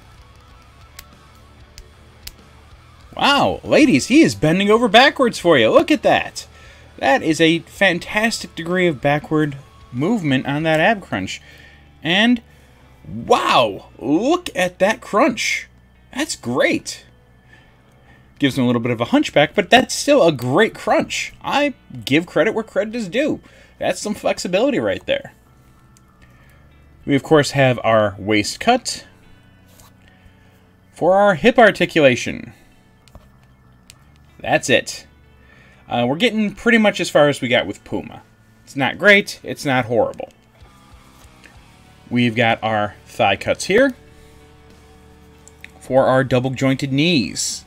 Wow, ladies, he is bending over backwards for you. Look at that. That is a fantastic degree of backward movement on that ab crunch. And wow, look at that crunch. That's great. Gives him a little bit of a hunchback, but that's still a great crunch. I give credit where credit is due. That's some flexibility right there. We, of course, have our waist cut. For our hip articulation, that's it. We're getting pretty much as far as we got with Puma. It's not great, it's not horrible. We've got our thigh cuts here. For our double jointed knees.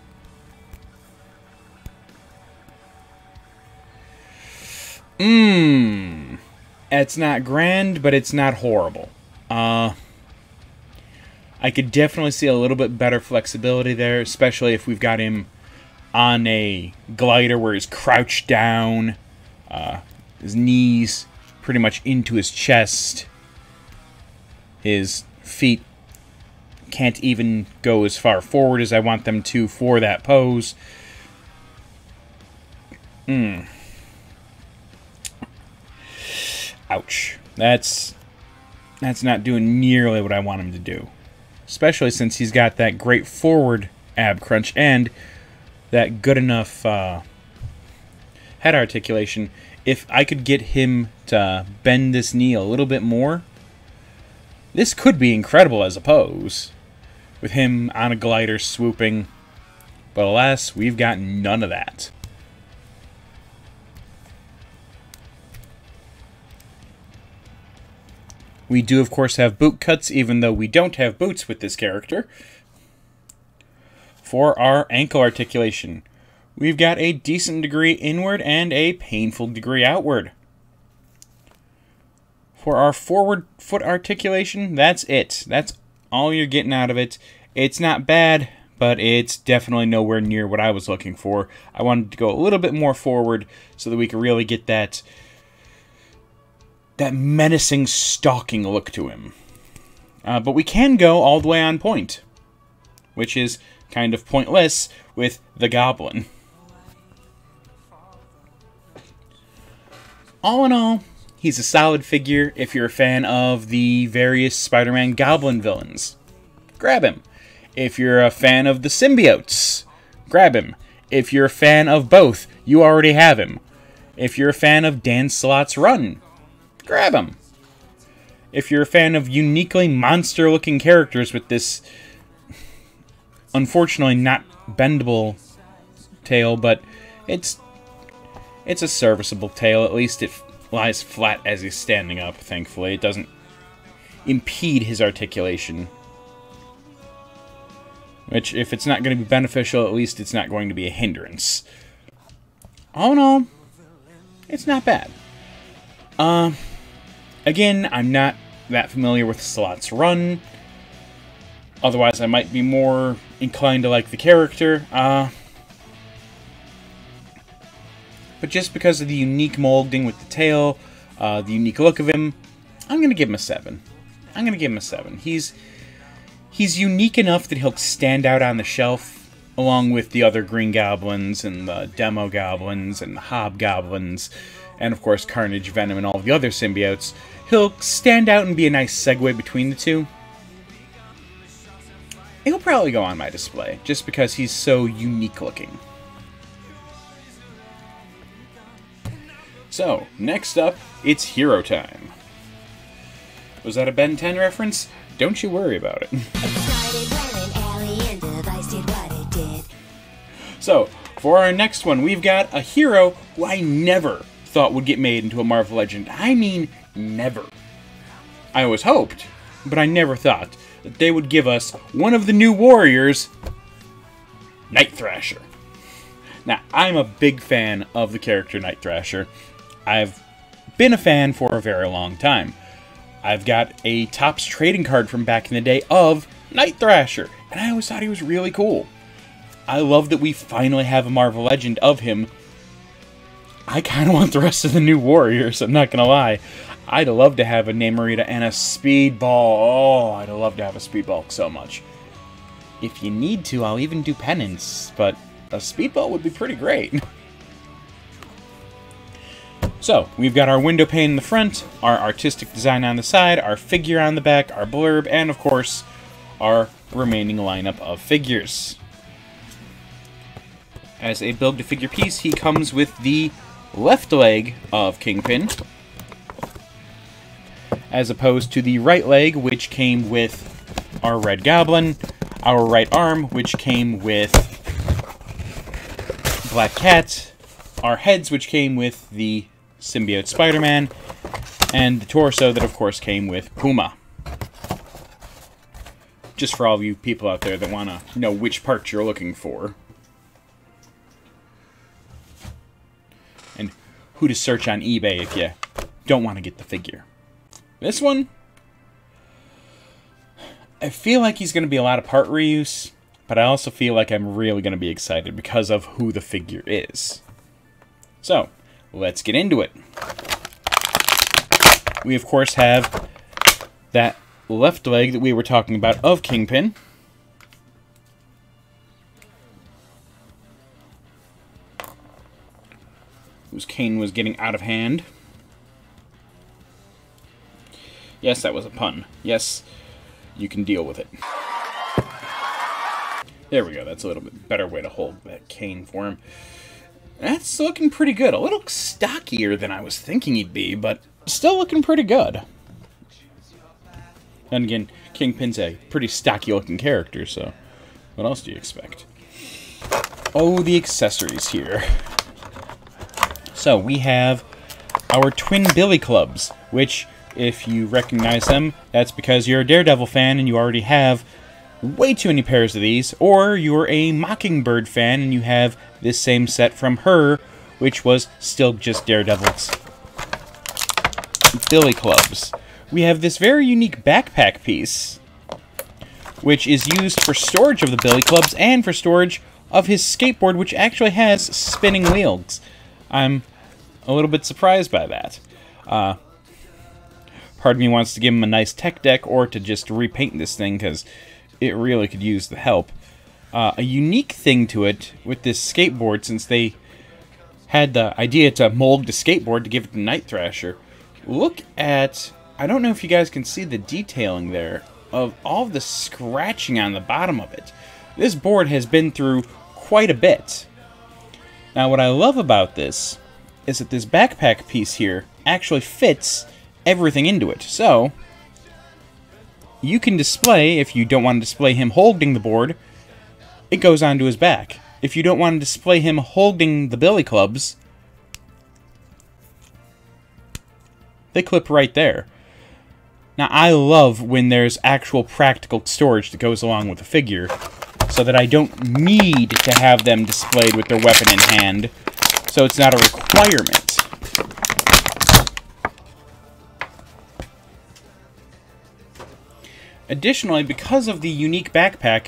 It's not grand, but it's not horrible. I could definitely see a little bit better flexibility there, especially if we've got him on a glider where he's crouched down, his knees pretty much into his chest. His feet can't even go as far forward as I want them to for that pose. Ouch. That's not doing nearly what I want him to do. Especially since he's got that great forward ab crunch and that good enough head articulation. If I could get him to bend this knee a little bit more, this could be incredible as a pose. With him on a glider swooping. But alas, we've got none of that. We do, of course, have boot cuts, even though we don't have boots with this character. For our ankle articulation, we've got a decent degree inward and a painful degree outward. For our forward foot articulation, that's it. That's all you're getting out of it. It's not bad, but it's definitely nowhere near what I was looking for. I wanted to go a little bit more forward so that we could really get that menacing, stalking look to him. But we can go all the way on point, which is kind of pointless with the Goblin. All in all, he's a solid figure if you're a fan of the various Spider-Man Goblin villains. Grab him. If you're a fan of the symbiotes, grab him. If you're a fan of both, you already have him. If you're a fan of Dan Slott's run, grab him. If you're a fan of uniquely monster-looking characters with this, unfortunately not bendable tail, but it's a serviceable tail. At least it lies flat as he's standing up, thankfully. It doesn't impede his articulation. Which, if it's not going to be beneficial, at least it's not going to be a hindrance. All in all, it's not bad. Again, I'm not that familiar with Slott's run. Otherwise, I might be more inclined to like the character. But just because of the unique molding with the tail, the unique look of him, I'm going to give him a 7. I'm going to give him a 7. He's unique enough that he'll stand out on the shelf along with the other Green Goblins and the Demo Goblins and the Hobgoblins and, of course, Carnage, Venom, and all of the other symbiotes. He'll stand out and be a nice segue between the two. He'll probably go on my display, just because he's so unique-looking. So, next up, it's hero time. Was that a Ben 10 reference? Don't you worry about it. So, for our next one, we've got a hero who I never thought would get made into a Marvel Legend. I mean, never. I always hoped, but I never thought that they would give us one of the New Warriors, Night Thrasher. Now, I'm a big fan of the character Night Thrasher. I've been a fan for a very long time. I've got a Topps trading card from back in the day of Night Thrasher, and I always thought he was really cool. I love that we finally have a Marvel Legend of him. I kind of want the rest of the New Warriors, I'm not going to lie. I'd love to have a Namorita and a Speedball. Oh, I'd love to have a Speedball so much. If you need to, I'll even do Penance, but a Speedball would be pretty great. So, we've got our window pane in the front, our artistic design on the side, our figure on the back, our blurb, and of course, our remaining lineup of figures. As a build-to-figure piece, he comes with the left leg of Kingpin, as opposed to the right leg, which came with our Red Goblin, our right arm, which came with Black Cat, our heads, which came with the Symbiote Spider-Man, and the torso that, of course, came with Puma. Just for all of you people out there that want to know which part you're looking for. And who to search on eBay if you don't want to get the figure. This one, I feel like he's going to be a lot of part reuse, but I also feel like I'm really going to be excited because of who the figure is. So, let's get into it. We, of course, have that left leg that we were talking about of Kingpin. Whose cane was getting out of hand. Yes, that was a pun. Yes, you can deal with it. There we go, that's a little bit better way to hold that cane for him. That's looking pretty good. A little stockier than I was thinking he'd be, but still looking pretty good. And again, Kingpin's a pretty stocky-looking character, so what else do you expect? Oh, the accessories here. So we have our twin billy clubs, which, if you recognize them, that's because you're a Daredevil fan and you already have way too many pairs of these, or you're a Mockingbird fan and you have this same set from her, which was still just Daredevil's billy clubs. We have this very unique backpack piece, which is used for storage of the billy clubs and for storage of his skateboard, which actually has spinning wheels. I'm a little bit surprised by that. Part of me wants to give him a nice tech deck or to just repaint this thing because it really could use the help. A unique thing to it with this skateboard, since they had the idea to mold the skateboard to give it to Night Thrasher, look at... I don't know if you guys can see the detailing there of all the scratching on the bottom of it. This board has been through quite a bit. Now what I love about this is that this backpack piece here actually fits everything into it. So you can display, if you don't want to display him holding the board, it goes onto his back. If you don't want to display him holding the billy clubs, they clip right there. Now, I love when there's actual practical storage that goes along with the figure, so that I don't need to have them displayed with their weapon in hand, so it's not a requirement. Additionally, because of the unique backpack,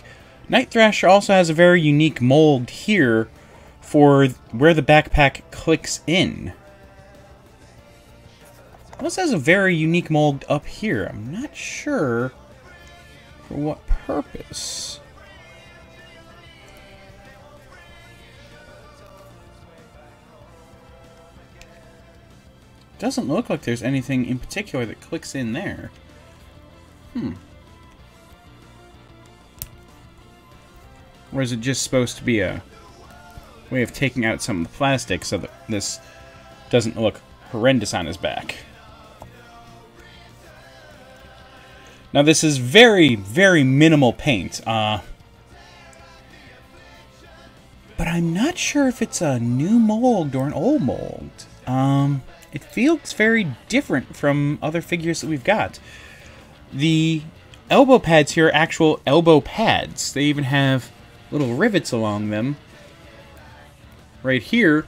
Night Thrasher also has a very unique mold here for where the backpack clicks in. Also has a very unique mold up here. I'm not sure for what purpose. Doesn't look like there's anything in particular that clicks in there. Or is it just supposed to be a way of taking out some of the plastic so that this doesn't look horrendous on his back? Now this is very, very minimal paint, but I'm not sure if it's a new mold or an old mold. It feels very different from other figures that we've got. The elbow pads here are actual elbow pads. They even have little rivets along them. Right here,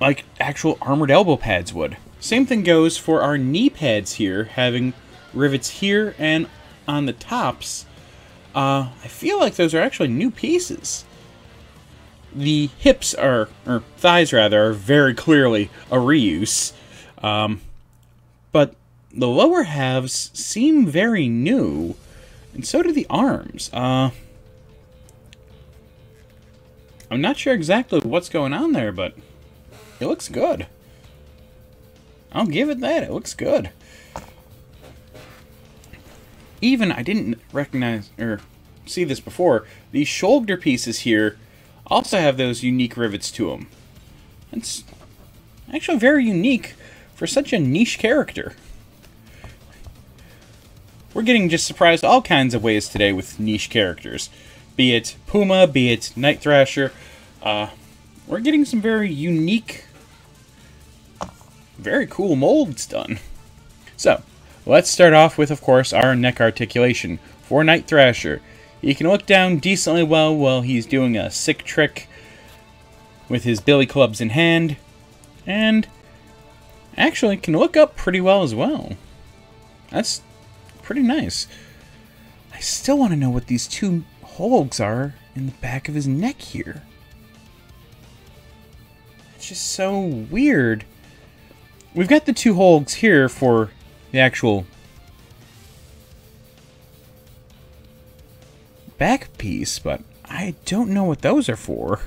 like actual armored elbow pads would. Same thing goes for our knee pads here, having rivets here and on the tops. I feel like those are actually new pieces. The hips are, or thighs rather, are very clearly a reuse. But the lower halves seem very new, and so do the arms. I'm not sure exactly what's going on there, but it looks good. I'll give it that. It looks good. Even, I didn't recognize or see this before, the shoulder pieces here also have those unique rivets to them. It's actually very unique for such a niche character. We're getting just surprised all kinds of ways today with niche characters. Be it Puma, be it Night Thrasher. We're getting some very unique, very cool molds done. So, let's start off with, of course, our neck articulation for Night Thrasher. He can look down decently well while he's doing a sick trick with his billy clubs in hand, and actually can look up pretty well as well. That's pretty nice. I still want to know what these two holes are in the back of his neck here. It's just so weird. We've got the two holes here for the actual back piece, but I don't know what those are for.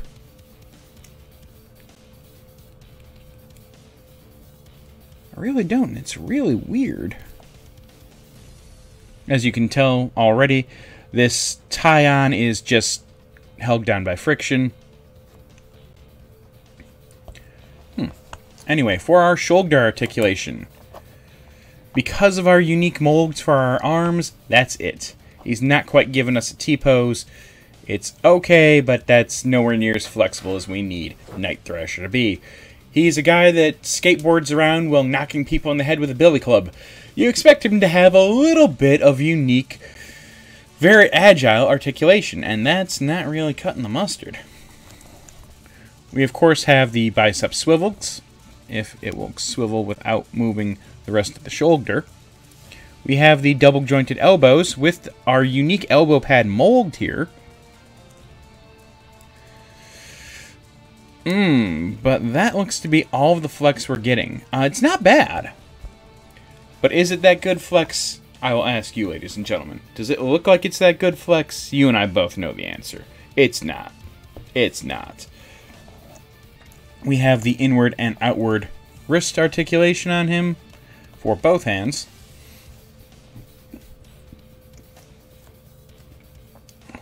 I really don't. It's really weird. As you can tell already, this tie-on is just held down by friction. Anyway, for our shoulder articulation, because of our unique molds for our arms, that's it. He's not quite giving us a T-pose. It's okay, but that's nowhere near as flexible as we need Night Thrasher to be. He's a guy that skateboards around while knocking people in the head with a billy club. You expect him to have a little bit of unique, very agile articulation, and that's not really cutting the mustard. We, of course, have the bicep swivels, if it will swivel without moving the rest of the shoulder. We have the double jointed elbows with our unique elbow pad mold here. But that looks to be all of the flex we're getting. It's not bad. But is it that good flex? I will ask you, ladies and gentlemen. Does it look like it's that good flex? You and I both know the answer. It's not. It's not. We have the inward and outward wrist articulation on him for both hands.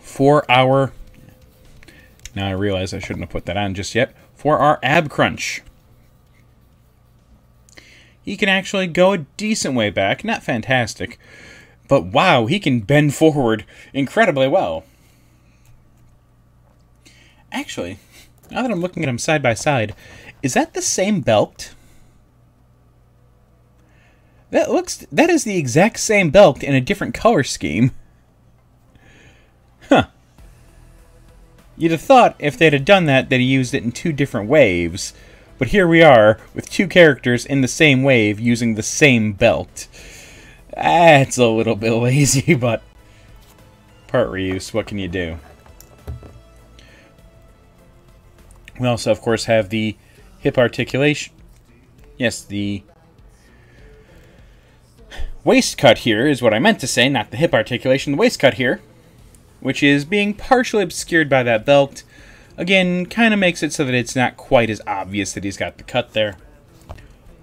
For our... Now I realize I shouldn't have put that on just yet. For our ab crunch. He can actually go a decent way back. Not fantastic. But wow, he can bend forward incredibly well. Actually, now that I'm looking at him side by side, is that the same belt? That is the exact same belt in a different color scheme. Huh. You'd have thought if they'd have done that, they'd have used it in two different waves. But here we are, with two characters in the same wave, using the same belt. That's a little bit lazy, but... part reuse, what can you do? We also, of course, have the hip articulation. Yes, the... waist cut here is what I meant to say, not the hip articulation, the waist cut here, which is being partially obscured by that belt. Again, kind of makes it so that it's not quite as obvious that he's got the cut there.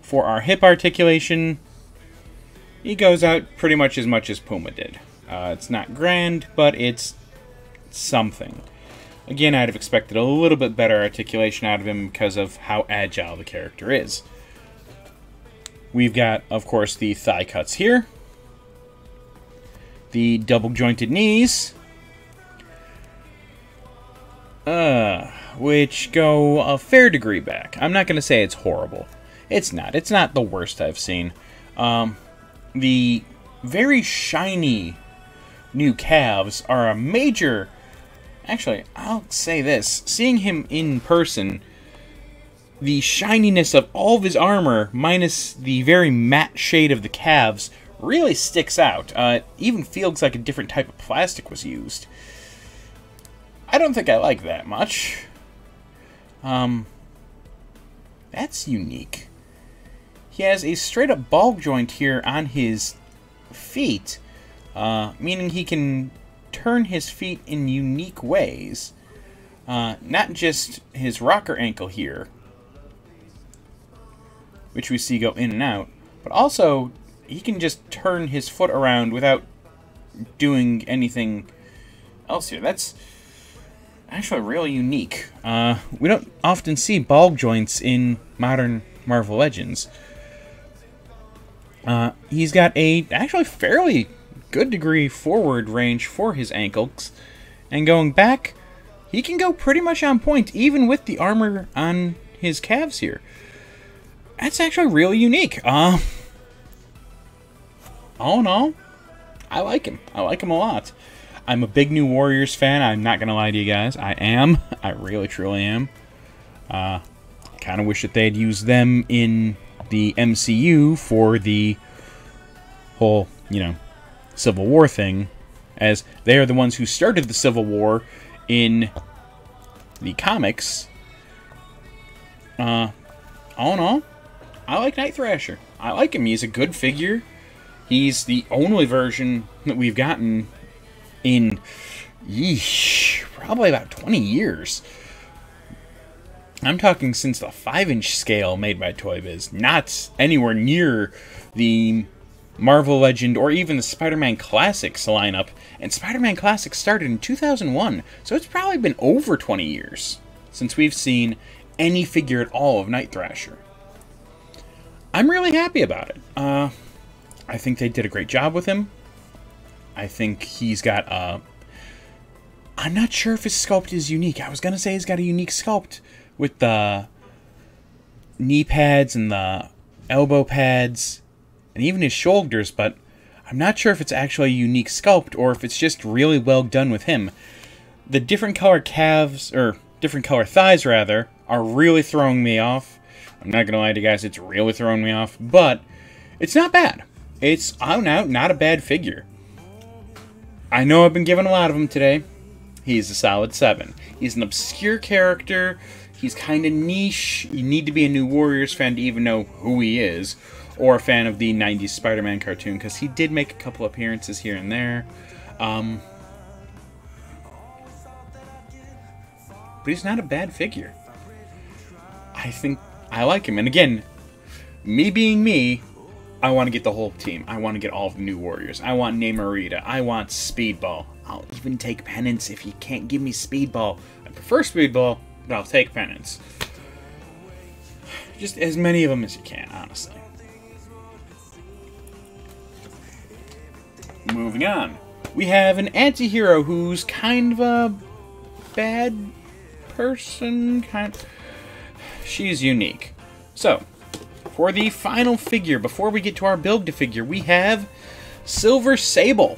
For our hip articulation, he goes out pretty much as Puma did. It's not grand, but it's something. Again, I'd have expected a little bit better articulation out of him because of how agile the character is. We've got, of course, the thigh cuts here, the double jointed knees, which go a fair degree back. I'm not going to say it's horrible. It's not. It's not the worst I've seen. The very shiny new calves are a major... Actually, I'll say this. Seeing him in person, the shininess of all of his armor, minus the very matte shade of the calves, really sticks out. It even feels like a different type of plastic was used. I don't think I like that much. That's unique. He has a straight-up ball joint here on his feet, meaning he can turn his feet in unique ways. Not just his rocker ankle here, which we see go in and out, but also he can just turn his foot around without doing anything else here. That's... actually really unique. We don't often see ball joints in modern Marvel Legends. He's got a actually fairly good degree forward range for his ankles, and going back, he can go pretty much on point even with the armor on his calves here. That's actually really unique. All in all, I like him. I like him a lot. I'm a big New Warriors fan. I'm not going to lie to you guys. I am. I really, truly am. I kind of wish that they'd used them in the MCU for the whole, you know, Civil War thing, as they are the ones who started the Civil War in the comics. All in all, I like Night Thrasher. I like him. He's a good figure. He's the only version that we've gotten in probably about 20 years. I'm talking since the 5-inch scale made by Toy Biz, not anywhere near the Marvel Legend or even the Spider-Man Classics lineup. And Spider-Man Classics started in 2001, so it's probably been over 20 years since we've seen any figure at all of Night Thrasher. I'm really happy about it. I think they did a great job with him. I think he's got a... I'm not sure if his sculpt is unique. I was going to say he's got a unique sculpt with the knee pads and the elbow pads and even his shoulders, but I'm not sure if it's actually a unique sculpt or if it's just really well done with him. The different color calves, or different color thighs rather, are really throwing me off. I'm not going to lie to you guys, it's really throwing me off, but it's not bad. It's out and out not a bad figure. I know I've been given a lot of him today. He's a solid 7. He's an obscure character. He's kind of niche. You need to be a New Warriors fan to even know who he is, or a fan of the 90s Spider-Man cartoon, because he did make a couple appearances here and there. But he's not a bad figure. I think I like him. And again, me being me, I want to get the whole team. I want to get all of the New Warriors. I want Namorita. I want Speedball. I'll even take Penance if you can't give me Speedball. I prefer Speedball, but I'll take Penance. Just as many of them as you can, honestly. Moving on. We have an anti-hero who's kind of a bad person. She's unique. So, for the final figure, before we get to our build-to-figure, we have Silver Sable.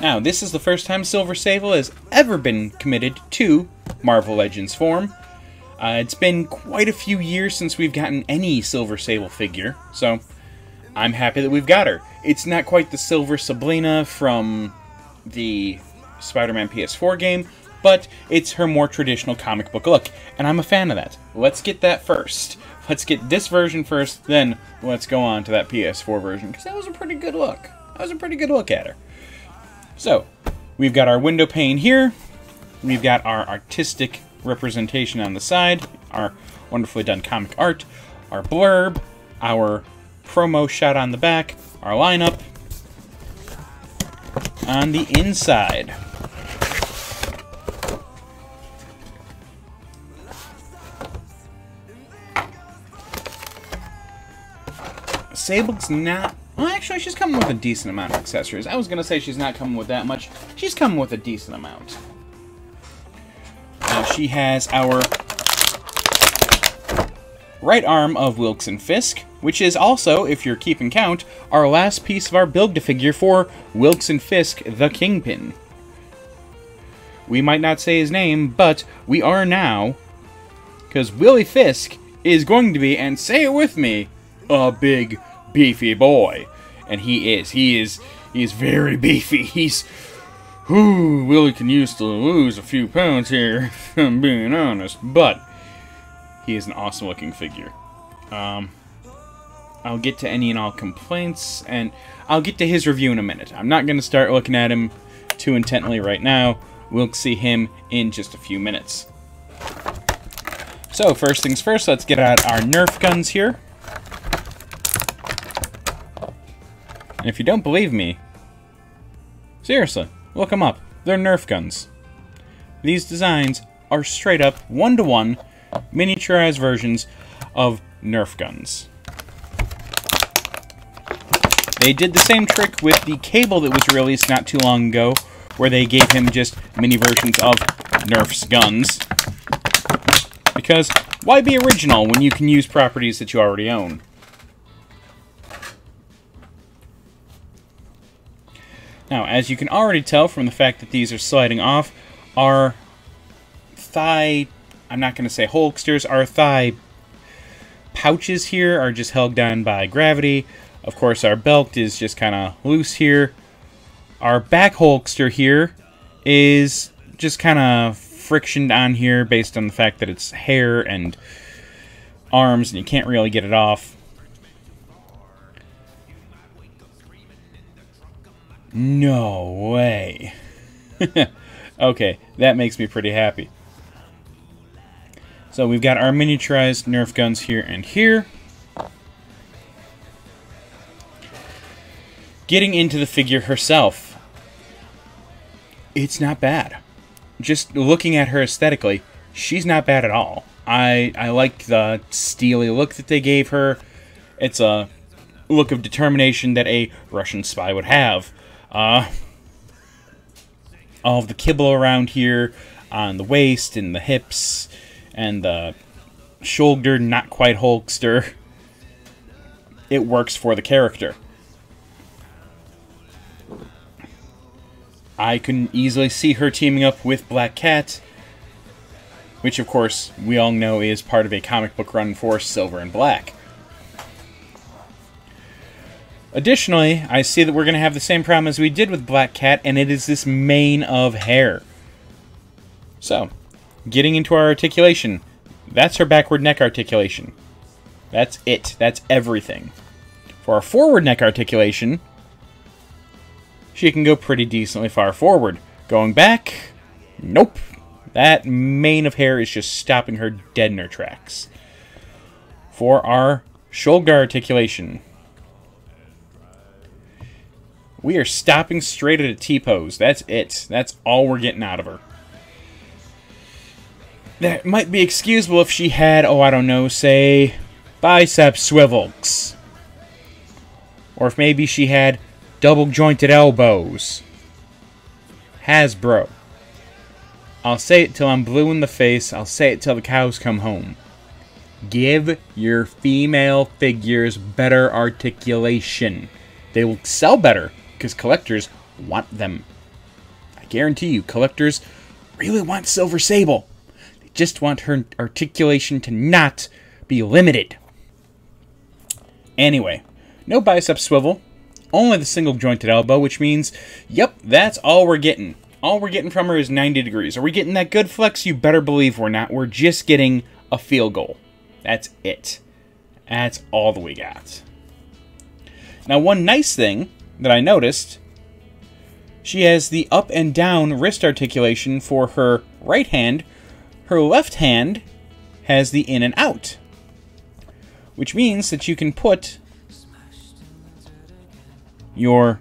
Now, this is the first time Silver Sable has ever been committed to Marvel Legends form. It's been quite a few years since we've gotten any Silver Sable figure, so I'm happy that we've got her. It's not quite the Silver Sablina from the Spider-Man PS4 game, but it's her more traditional comic book look, and I'm a fan of that. Let's get that first. Let's get this version first, then let's go on to that PS4 version, because that was a pretty good look. That was a pretty good look at her. So, we've got our window pane here. We've got our artistic representation on the side, our wonderfully done comic art, our blurb, our promo shot on the back, our lineup. On the inside, Sable's not... Well, actually, she's coming with a decent amount of accessories. I was going to say she's not coming with that much. She's coming with a decent amount. She has our right arm of Wilkes and Fisk, which is also, if you're keeping count, our last piece of our build-to-figure for Wilkes and Fisk, the Kingpin. We might not say his name, but we are now, because Willie Fisk is going to be, and say it with me, a big... beefy boy, and he is very beefy. He's, whoo, Willie can used to lose a few pounds here, if I'm being honest, but he is an awesome looking figure. I'll get to any and all complaints, and I'll get to his review in a minute. I'm not going to start looking at him too intently right now. We'll see him in just a few minutes. So first things first, let's get out our Nerf guns here. And if you don't believe me, seriously, look them up. They're Nerf guns. These designs are straight up one-to-one miniaturized versions of Nerf guns. They did the same trick with the Cable that was released not too long ago, where they gave him just mini versions of Nerf's guns. Because why be original when you can use properties that you already own? Now, as you can already tell from the fact that these are sliding off, our thigh... I'm not going to say holsters. Our thigh pouches here are just held down by gravity. Of course, our belt is just kind of loose here. Our back holster here is just kind of frictioned on here based on the fact that it's hair and arms and you can't really get it off. No way. Okay, that makes me pretty happy. So we've got our miniaturized Nerf guns here and here. Getting into the figure herself. It's not bad. Just looking at her aesthetically, she's not bad at all. I like the steely look that they gave her. It's a look of determination that a Russian spy would have. All of the kibble around here on the waist and the hips and the shoulder, not quite Hulkster. It works for the character. I can easily see her teaming up with Black Cat, which of course we all know is part of a comic book run for Silver and Black. Additionally, I see that we're going to have the same problem as we did with Black Cat, and it is this mane of hair. So, getting into our articulation. That's her backward neck articulation. That's it. That's everything. For our forward neck articulation, she can go pretty decently far forward. Going back? Nope. That mane of hair is just stopping her dead in her tracks. For our shoulder articulation, we are stopping straight at a T-pose. That's it. That's all we're getting out of her. That might be excusable if she had, oh, I don't know, say, bicep swivels. Or if maybe she had double-jointed elbows. Hasbro. I'll say it till I'm blue in the face. I'll say it till the cows come home. Give your female figures better articulation. They will sell better. Because collectors want them. I guarantee you, collectors really want Silver Sable. They just want her articulation to not be limited. Anyway, no bicep swivel, only the single jointed elbow, which means, yep, that's all we're getting. All we're getting from her is 90 degrees. Are we getting that good flex? You better believe we're not. We're just getting a field goal. That's it. That's all that we got. Now, one nice thing that I noticed, she has the up and down wrist articulation for her right hand. Her left hand has the in and out, which means that you can put your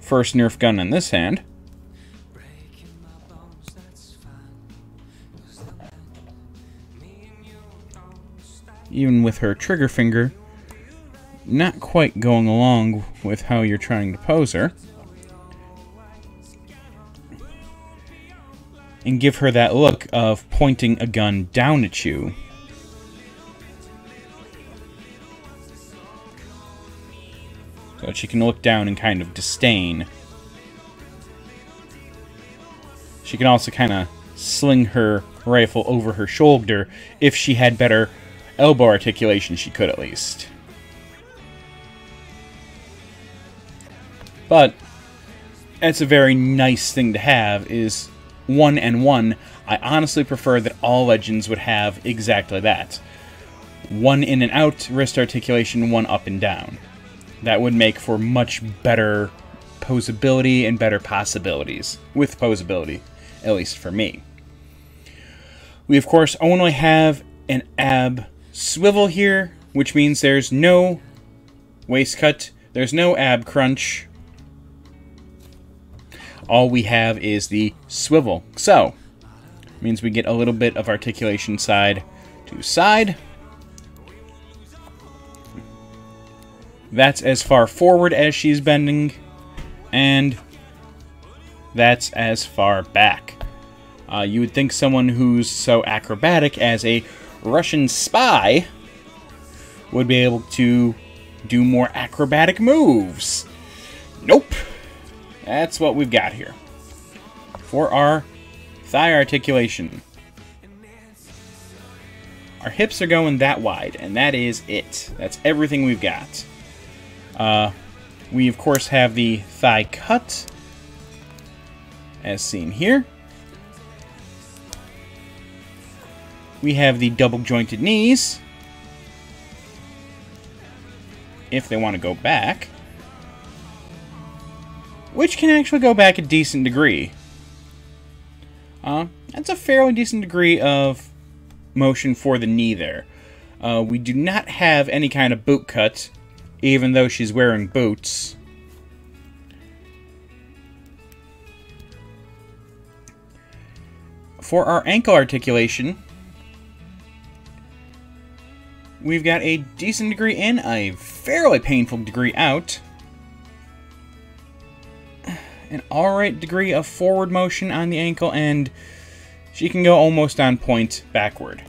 first Nerf gun in this hand, even with her trigger finger not quite going along with how you're trying to pose her, and give her that look of pointing a gun down at you. So she can look down in kind of disdain. She can also kind of sling her rifle over her shoulder. If she had better elbow articulation, she could at least. But that's a very nice thing to have, is one and one. I honestly prefer that all Legends would have exactly that. One in and out wrist articulation, one up and down. That would make for much better posability and better possibilities. With posability, at least for me. We, of course, only have an ab swivel here, which means there's no waist cut, there's no ab crunch. All we have is the swivel. So, it means we get a little bit of articulation side to side. That's as far forward as she's bending, and that's as far back. You would think someone who's so acrobatic as a Russian spy would be able to do more acrobatic moves. Nope. That's what we've got here. For our thigh articulation, our hips are going that wide, and that is it. That's everything we've got. We, of course, have the thigh cut, as seen here. We have the double-jointed knees, if they want to go back, which can actually go back a decent degree. That's a fairly decent degree of motion for the knee there. We do not have any kind of boot cut, even though she's wearing boots. For our ankle articulation, we've got a decent degree in, a fairly painful degree out. An alright degree of forward motion on the ankle, and she can go almost on point backward.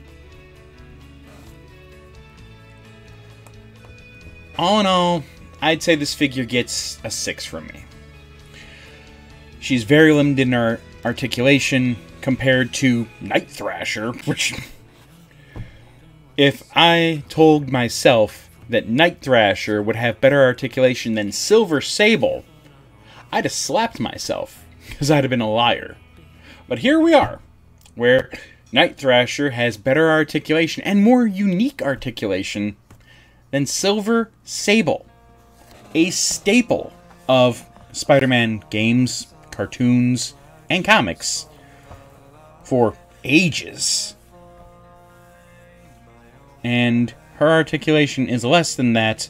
All in all, I'd say this figure gets a 6 from me. She's very limited in her articulation compared to Night Thrasher, which, if I told myself that Night Thrasher would have better articulation than Silver Sable, I'd have slapped myself, because I'd have been a liar. But here we are, where Night Thrasher has better articulation and more unique articulation than Silver Sable, a staple of Spider-Man games, cartoons, and comics for ages. And her articulation is less than that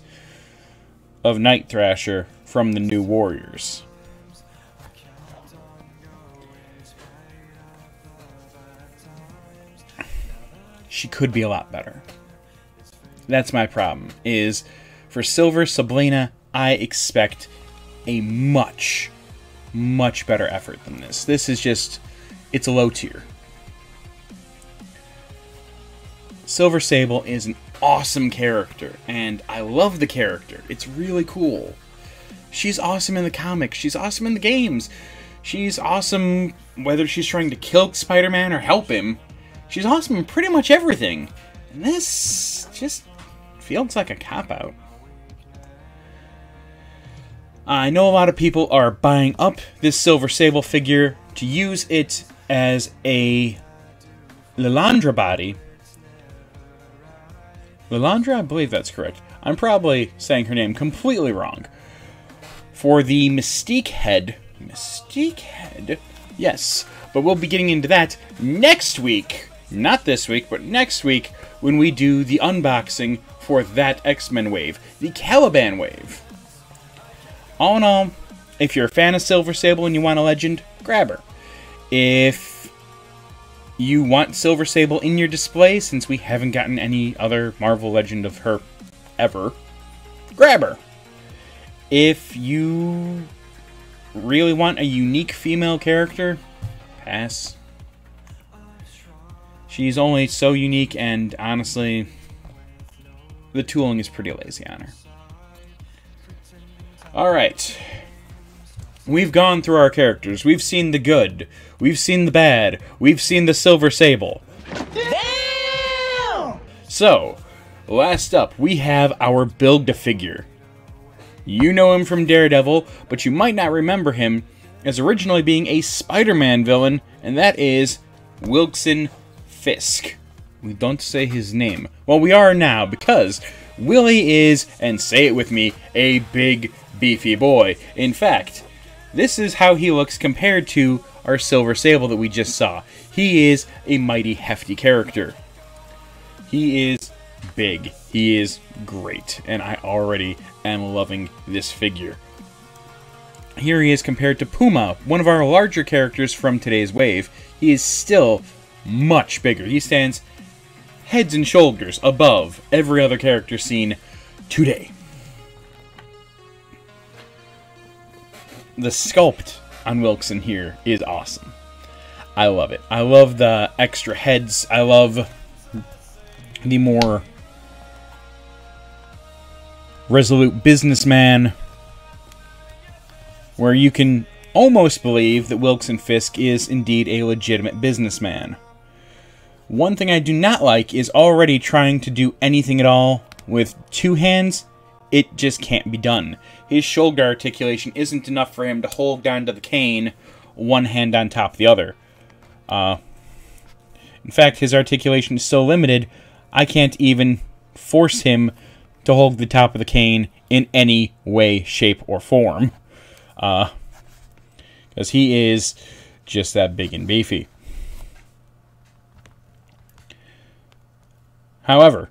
of Night Thrasher from the New Warriors. She could be a lot better. That's my problem, is for Silver Sablina, I expect a much, much better effort than this. This is just, it's a low tier. Silver Sable is an awesome character, and I love the character. It's really cool. She's awesome in the comics. She's awesome in the games. She's awesome whether she's trying to kill Spider-Man or help him. She's awesome in pretty much everything. And this just feels like a cop-out. I know a lot of people are buying up this Silver Sable figure to use it as a Lilandra body. Lilandra? I believe that's correct. I'm probably saying her name completely wrong. For the Mystique head. Mystique head? Yes. But we'll be getting into that next week. Not this week, but next week, when we do the unboxing for that X-Men wave, the Caliban wave. All in all, if you're a fan of Silver Sable and you want a legend, grab her. If you want Silver Sable in your display, since we haven't gotten any other Marvel Legend of her ever, grab her. If you really want a unique female character, pass. She's only so unique, and honestly, the tooling is pretty lazy on her. Alright. We've gone through our characters. We've seen the good. We've seen the bad. We've seen the Silver Sable. Damn! So, last up, we have our Build-A-Figure. You know him from Daredevil, but you might not remember him as originally being a Spider-Man villain, and that is Wilson Fisk. We don't say his name. Well, we are now, because Willie is, and say it with me, a big, beefy boy. In fact, this is how he looks compared to our Silver Sable that we just saw. He is a mighty, hefty character. He is big. He is great. And I already am loving this figure. Here he is compared to Puma, one of our larger characters from today's wave. He is still much bigger. He stands heads and shoulders above every other character seen today. the sculpt on Wilson here is awesome. I love it. I love the extra heads. I love the more resolute businessman, where you can almost believe that Wilson Fisk is indeed a legitimate businessman. One thing I do not like is already trying to do anything at all with two hands. It just can't be done. His shoulder articulation isn't enough for him to hold down to the cane, one hand on top of the other. In fact, his articulation is so limited, I can't even force him to hold the top of the cane in any way, shape, or form. Because he is just that big and beefy. However,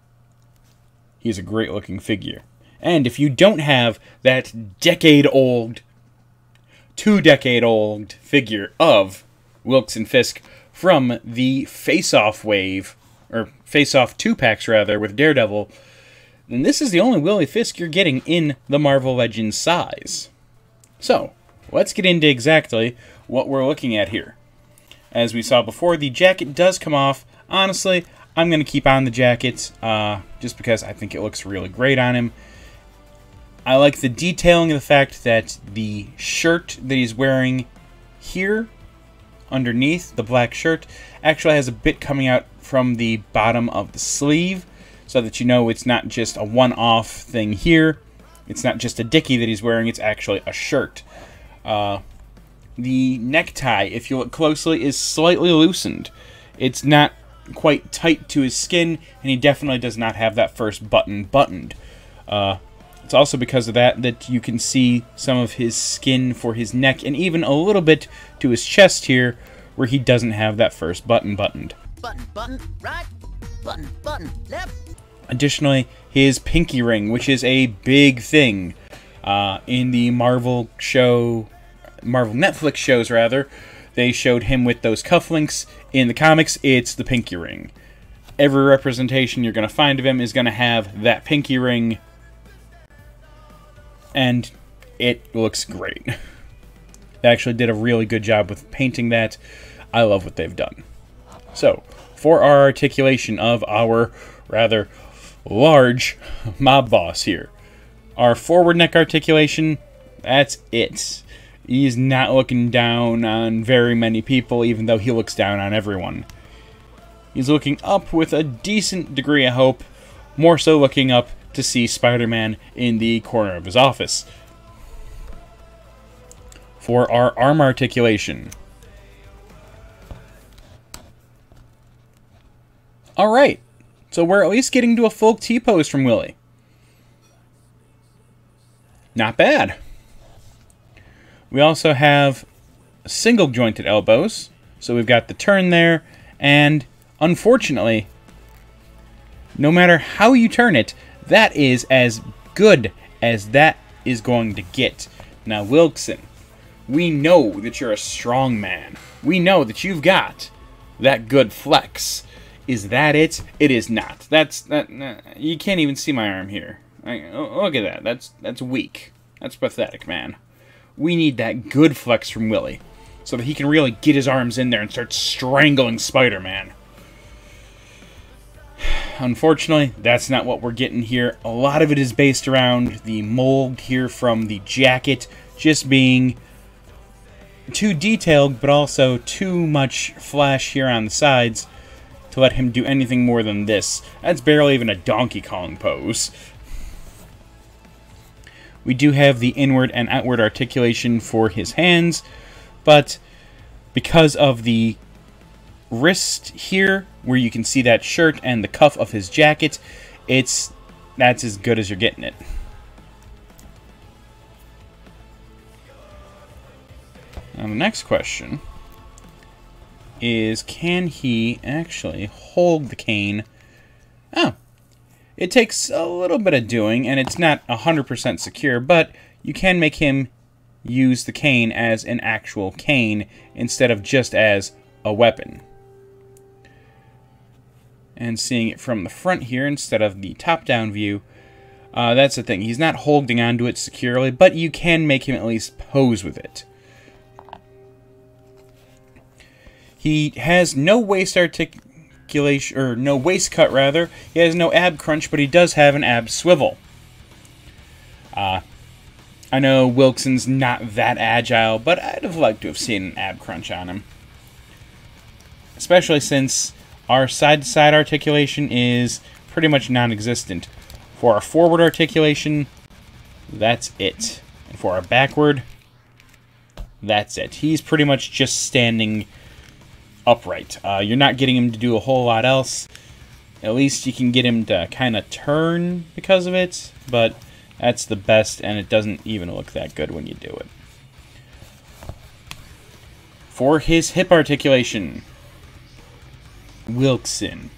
he's a great-looking figure. And if you don't have that decade-old, two-decade-old figure of Wilson Fisk from the Face-Off wave, or Face-Off 2-packs, rather, with Daredevil, then this is the only Willie Fisk you're getting in the Marvel Legends size. So, let's get into exactly what we're looking at here. As we saw before, the jacket does come off. Honestly, I'm going to keep on the jacket, just because I think it looks really great on him. I like the detailing of the fact that the shirt that he's wearing here, underneath the black shirt, actually has a bit coming out from the bottom of the sleeve, so that you know it's not just a one-off thing here. It's not just a dickie that he's wearing, it's actually a shirt. The necktie, if you look closely, is slightly loosened. It's not quite tight to his skin, and he definitely does not have that first button buttoned. It's also because of that that you can see some of his skin for his neck and even a little bit to his chest here where he doesn't have that first button buttoned. Button, button, right, button, button, left. Additionally, his pinky ring, which is a big thing in the Marvel Netflix shows, they showed him with those cufflinks. In the comics, it's the pinky ring. Every representation you're going to find of him is going to have that pinky ring. And it looks great. They actually did a really good job with painting that. I love what they've done. So, for our articulation of our rather large mob boss here, our forward neck articulation, that's it. He's not looking down on very many people, even though he looks down on everyone. He's looking up with a decent degree of hope, more so looking up to see Spider-Man in the corner of his office. For our arm articulation. Alright, so we're at least getting to a full T-pose from Willie. Not bad. We also have single jointed elbows, so we've got the turn there, and unfortunately, no matter how you turn it, that is as good as that is going to get. Now, Wilson, we know that you're a strong man. We know that you've got that good flex. Is that it? It is not. You can't even see my arm here. Look at that. That's weak. That's pathetic, man. We need that good flex from Willie so that he can really get his arms in there and start strangling Spider-Man. Unfortunately, that's not what we're getting here. A lot of it is based around the mold here from the jacket just being too detailed, but also too much flash here on the sides to let him do anything more than this. That's barely even a Donkey Kong pose. We do have the inward and outward articulation for his hands, but because of the wrist here, where you can see that shirt and the cuff of his jacket, that's as good as you're getting it. Now the next question is, can he actually hold the cane? Oh, it takes a little bit of doing, and it's not 100% secure, but you can make him use the cane as an actual cane instead of just as a weapon. And seeing it from the front here instead of the top-down view, That's the thing. He's not holding onto it securely, but you can make him at least pose with it. He has no waist articulation, or no waist cut, rather. He has no ab crunch, but he does have an ab swivel. I know Wilson's not that agile, but I'd have liked to have seen an ab crunch on him. Especially since our side-to-side articulation is pretty much non-existent. For our forward articulation, that's it. And for our backward, that's it. He's pretty much just standing upright. You're not getting him to do a whole lot else. At least you can get him to kind of turn because of it, but that's the best, and it doesn't even look that good when you do it. For his hip articulation, Wilson.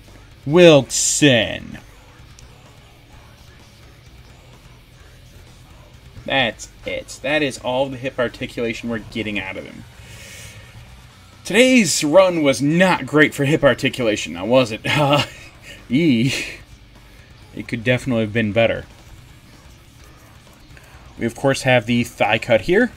That's it. That is all the hip articulation we're getting out of him. Today's run was not great for hip articulation, now was it? It could definitely have been better. We, of course, have the thigh cut here.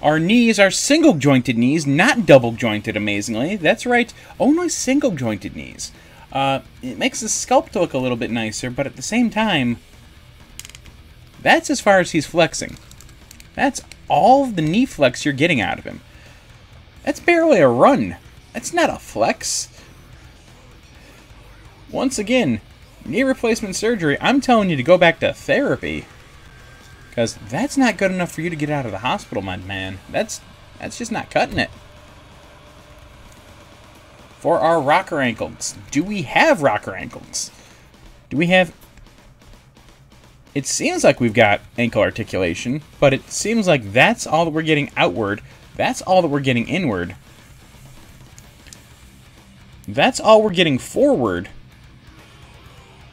Our knees are single-jointed knees, not double-jointed, amazingly. That's right, only single-jointed knees. It makes the sculpt look a little bit nicer, but at the same time, that's as far as he's flexing. That's all the knee flex you're getting out of him. That's barely a run. That's not a flex. Once again, knee replacement surgery, I'm telling you to go back to therapy. Because that's not good enough for you to get out of the hospital, my man. That's just not cutting it. For our rocker ankles. Do we have rocker ankles? Do we have... It seems like we've got ankle articulation, but it seems like that's all that we're getting outward. That's all that we're getting inward. That's all we're getting forward.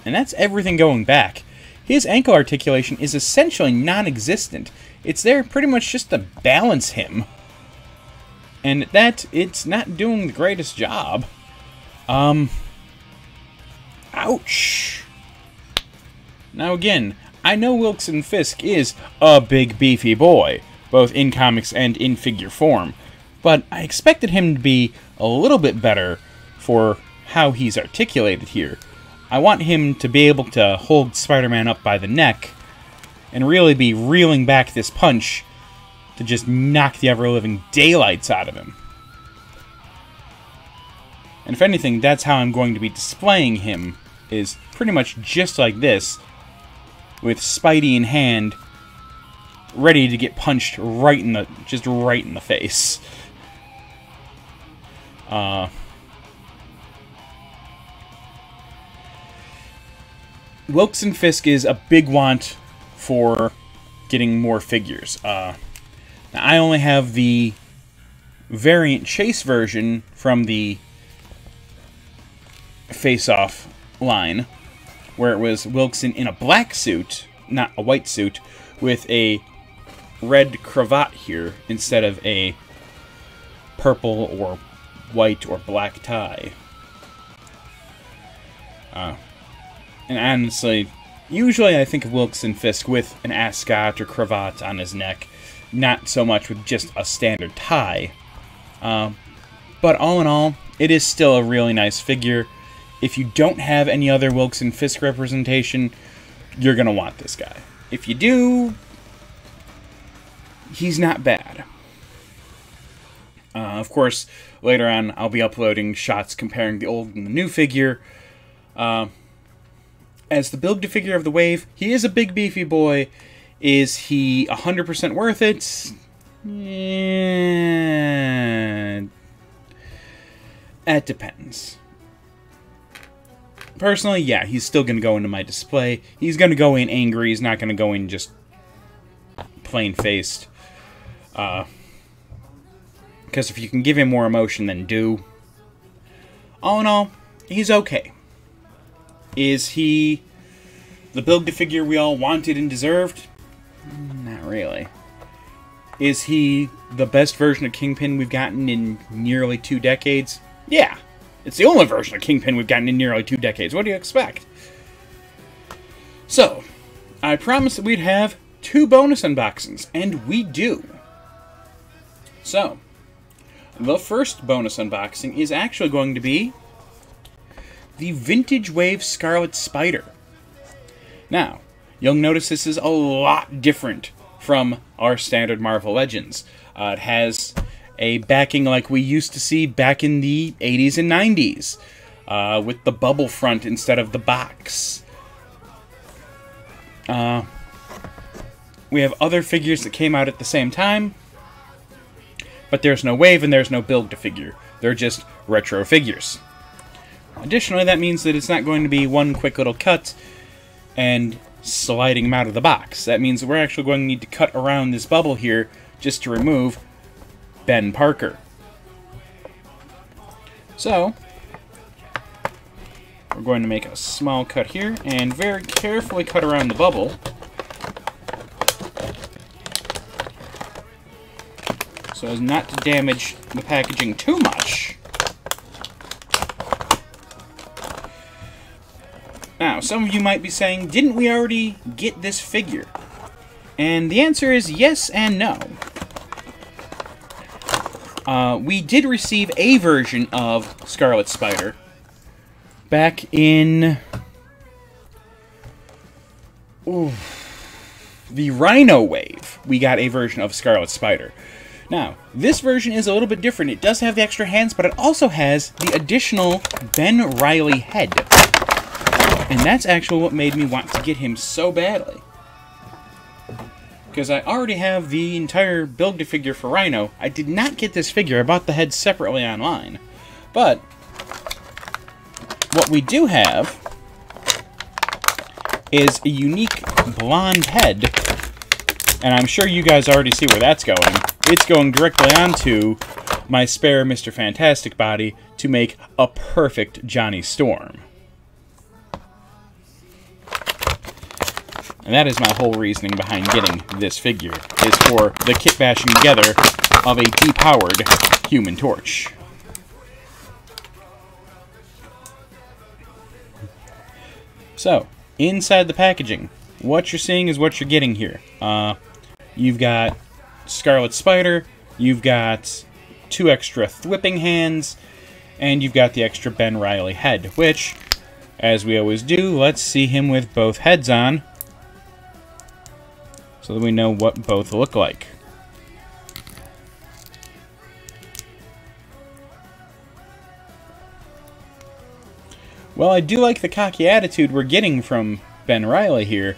And that's everything going back. His ankle articulation is essentially non-existent. It's there pretty much just to balance him. And that, it's not doing the greatest job. Ouch. Now again, I know Wilson Fisk is a big beefy boy, both in comics and in figure form, but I expected him to be a little bit better for how he's articulated here. I want him to be able to hold Spider-Man up by the neck and really be reeling back this punch to just knock the ever-living daylights out of him. And if anything, that's how I'm going to be displaying him, is pretty much just like this, with Spidey in hand, ready to get punched right in the face. Wilson Fisk is a big want for getting more figures. Now I only have the variant Chase version from the Face-Off line, where it was Wilson in a black suit, not a white suit, with a red cravat here instead of a purple or white or black tie. And honestly, usually I think of Wilson Fisk with an ascot or cravat on his neck, not so much with just a standard tie. But all in all, it is still a really nice figure. If you don't have any other Wilson Fisk representation, you're going to want this guy. If you do, he's not bad. Of course, later on I'll be uploading shots comparing the old and the new figure. As the build-to-figure of the wave, he is a big beefy boy. Is he 100% worth it? Yeah. That depends. Personally, yeah, he's still going to go into my display. He's going to go in angry. He's not going to go in just plain-faced. Because if you can give him more emotion, then do. All in all, he's okay. Is he the build-to-figure we all wanted and deserved? Not really. Is he the best version of Kingpin we've gotten in nearly 2 decades? Yeah, it's the only version of Kingpin we've gotten in nearly 2 decades. What do you expect? So, I promised that we'd have 2 bonus unboxings, and we do. So, the first bonus unboxing is actually going to be the Vintage Wave Scarlet Spider. Now, you'll notice this is a lot different from our standard Marvel Legends. It has a backing like we used to see back in the 80s and 90s, with the bubble front instead of the box. We have other figures that came out at the same time, but there's no wave and there's no build-to-figure. They're just retro figures. Additionally, that means that it's not going to be one quick little cut and sliding them out of the box. That means that we're actually going to need to cut around this bubble here just to remove Ben Parker. So, we're going to make a small cut here and very carefully cut around the bubble. So as not to damage the packaging too much. Now, some of you might be saying, didn't we already get this figure? And the answer is yes and no. We did receive a version of Scarlet Spider back in the Rhino Wave. We got a version of Scarlet Spider. Now, this version is a little bit different. It does have the extra hands, but it also has the additional Ben Reilly head. And that's actually what made me want to get him so badly. Because I already have the entire build-a-figure for Rhino. I did not get this figure. I bought the head separately online. But what we do have is a unique blonde head. And I'm sure you guys already see where that's going. It's going directly onto my spare Mr. Fantastic body to make a perfect Johnny Storm. And that is my whole reasoning behind getting this figure, is for the kit bashing together of a depowered Human Torch. So, inside the packaging, what you're seeing is what you're getting here. You've got Scarlet Spider, you've got 2 extra whipping hands, and you've got the extra Ben Reilly head, which, as we always do, let's see him with both heads on, so that we know what both look like. Well, I do like the cocky attitude we're getting from Ben Reilly here.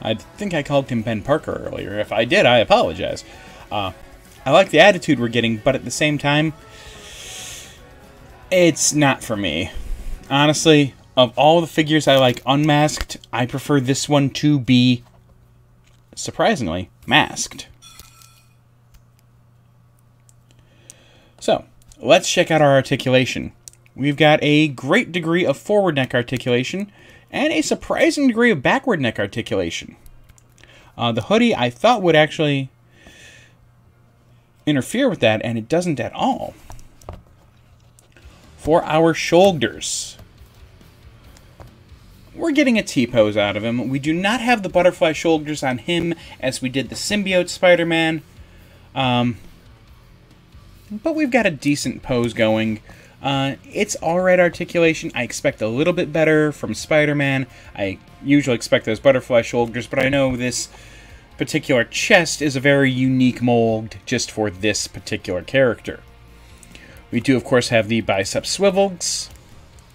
I think I called him Ben Parker earlier. If I did, I apologize. I like the attitude we're getting, but at the same time, it's not for me. Honestly, of all the figures I like unmasked, I prefer this one to be, surprisingly, masked. So, let's check out our articulation. We've got a great degree of forward neck articulation and a surprising degree of backward neck articulation. The hoodie I thought would actually interfere with that, and it doesn't at all. For our shoulders, we're getting a T-pose out of him. We do not have the butterfly shoulders on him as we did the Symbiote Spider-Man. But we've got a decent pose going. It's alright articulation. I expect a little bit better from Spider-Man. I usually expect those butterfly shoulders, but I know this particular chest is a very unique mold just for this particular character. We do, of course, have the bicep swivels,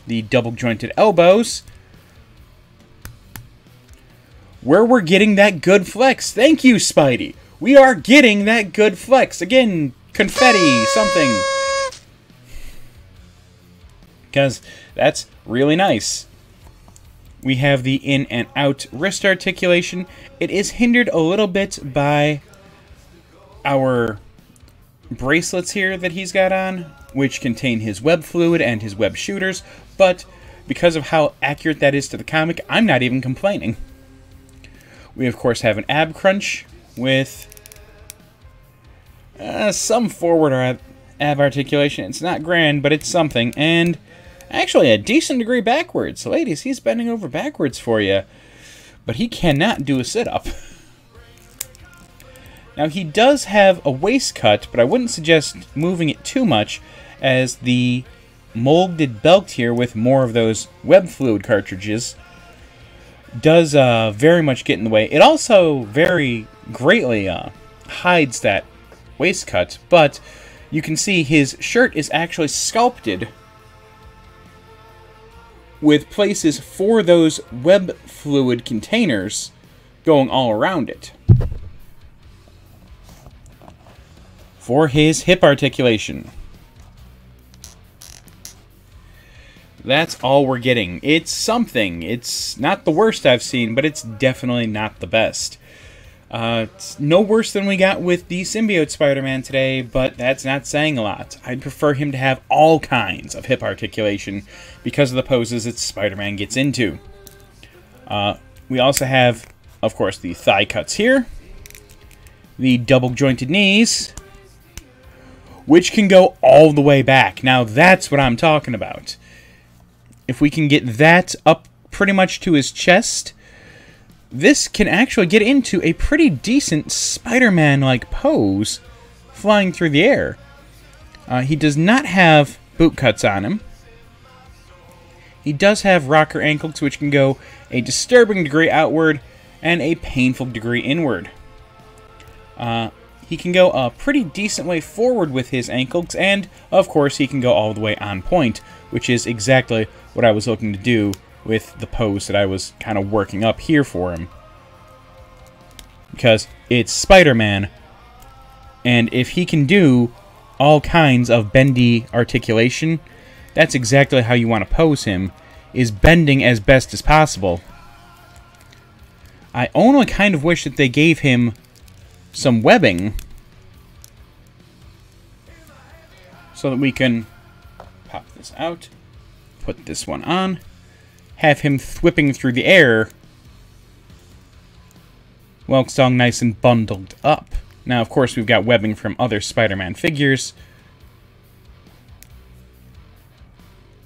the double-jointed elbows, where we're getting that good flex. Thank you, Spidey. We are getting that good flex. Again, confetti, something. Because that's really nice. We have the in and out wrist articulation. It is hindered a little bit by our bracelets here that he's got on, which contain his web fluid and his web shooters. But because of how accurate that is to the comic, I'm not even complaining. We, of course, have an ab crunch with some forward ab articulation. It's not grand, but it's something. And actually a decent degree backwards. Ladies, he's bending over backwards for you, but he cannot do a sit-up. Now, he does have a waist cut, but I wouldn't suggest moving it too much, as the molded belt here with more of those web fluid cartridges does very much get in the way. It also very greatly hides that waist cut, but you can see his shirt is actually sculpted with places for those web fluid containers going all around it. For his hip articulation. That's all we're getting. It's something. It's not the worst I've seen, but it's definitely not the best. It's no worse than we got with the Symbiote Spider-Man today, but that's not saying a lot. I'd prefer him to have all kinds of hip articulation because of the poses that Spider-Man gets into. We also have, of course, the thigh cuts here, the double-jointed knees, which can go all the way back. Now, that's what I'm talking about. If we can get that up pretty much to his chest, this can actually get into a pretty decent Spider-Man-like pose flying through the air. He does not have boot cuts on him. He does have rocker ankles, which can go a disturbing degree outward and a painful degree inward. He can go a pretty decent way forward with his ankles, and, of course, he can go all the way on point, which is exactly what I was looking to do with the pose that I was kind of working up here for him. Because it's Spider-Man, and if he can do all kinds of bendy articulation, that's exactly how you want to pose him, is bending as best as possible. I only kind of wish that they gave him some webbing so that we can pop this out, put this one on, have him thwipping through the air while it's all nice and bundled up. Now, of course, we've got webbing from other Spider-Man figures,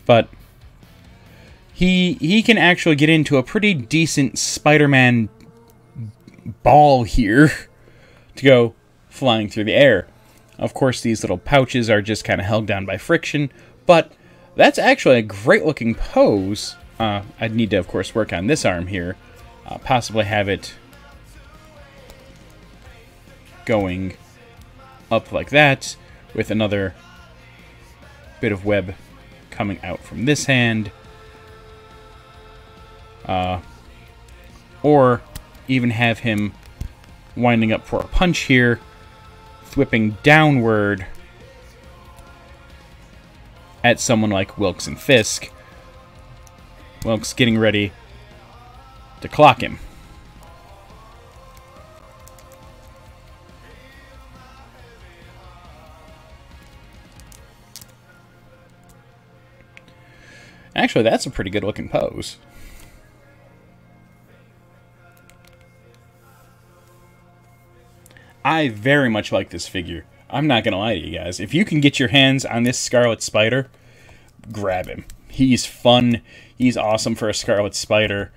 but he can actually get into a pretty decent Spider-Man ball here to go flying through the air. Of course, these little pouches are just kind of held down by friction, but that's actually a great looking pose. I'd need to, of course, work on this arm here, possibly have it going up like that with another bit of web coming out from this hand, or even have him winding up for a punch here, whipping downward at someone like Wilkes and Fisk. Wilkes getting ready to clock him. Actually, that's a pretty good looking pose. I very much like this figure. I'm not going to lie to you guys. If you can get your hands on this Scarlet Spider, grab him. He's fun. He's awesome for a Scarlet Spider.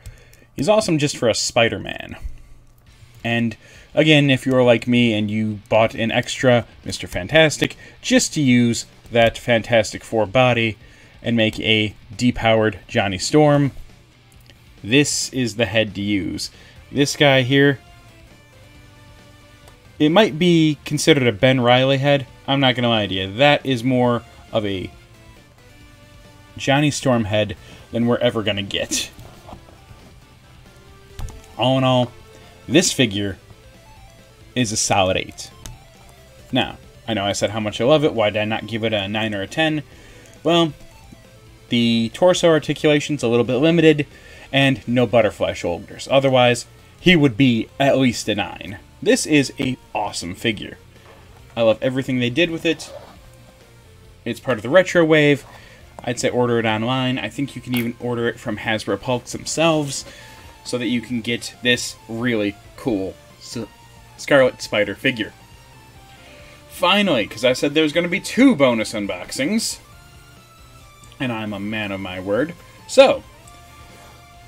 He's awesome just for a Spider-Man. And again, if you're like me and you bought an extra Mr. Fantastic just to use that Fantastic Four body and make a depowered Johnny Storm, this is the head to use. This guy here, it might be considered a Ben Reilly head. I'm not going to lie to you. That is more of a Johnny Storm head than we're ever going to get. All in all, this figure is a solid 8. Now, I know I said how much I love it. Why did I not give it a 9 or a 10? Well, the torso articulation's a little bit limited, and no butterfly shoulders. Otherwise, he would be at least a 9. This is an awesome figure. I love everything they did with it. It's part of the retro wave. I'd say order it online. I think you can even order it from Hasbro Pulse themselves so that you can get this really cool Scarlet Spider figure. Finally, because I said there's going to be 2 bonus unboxings, and I'm a man of my word. So,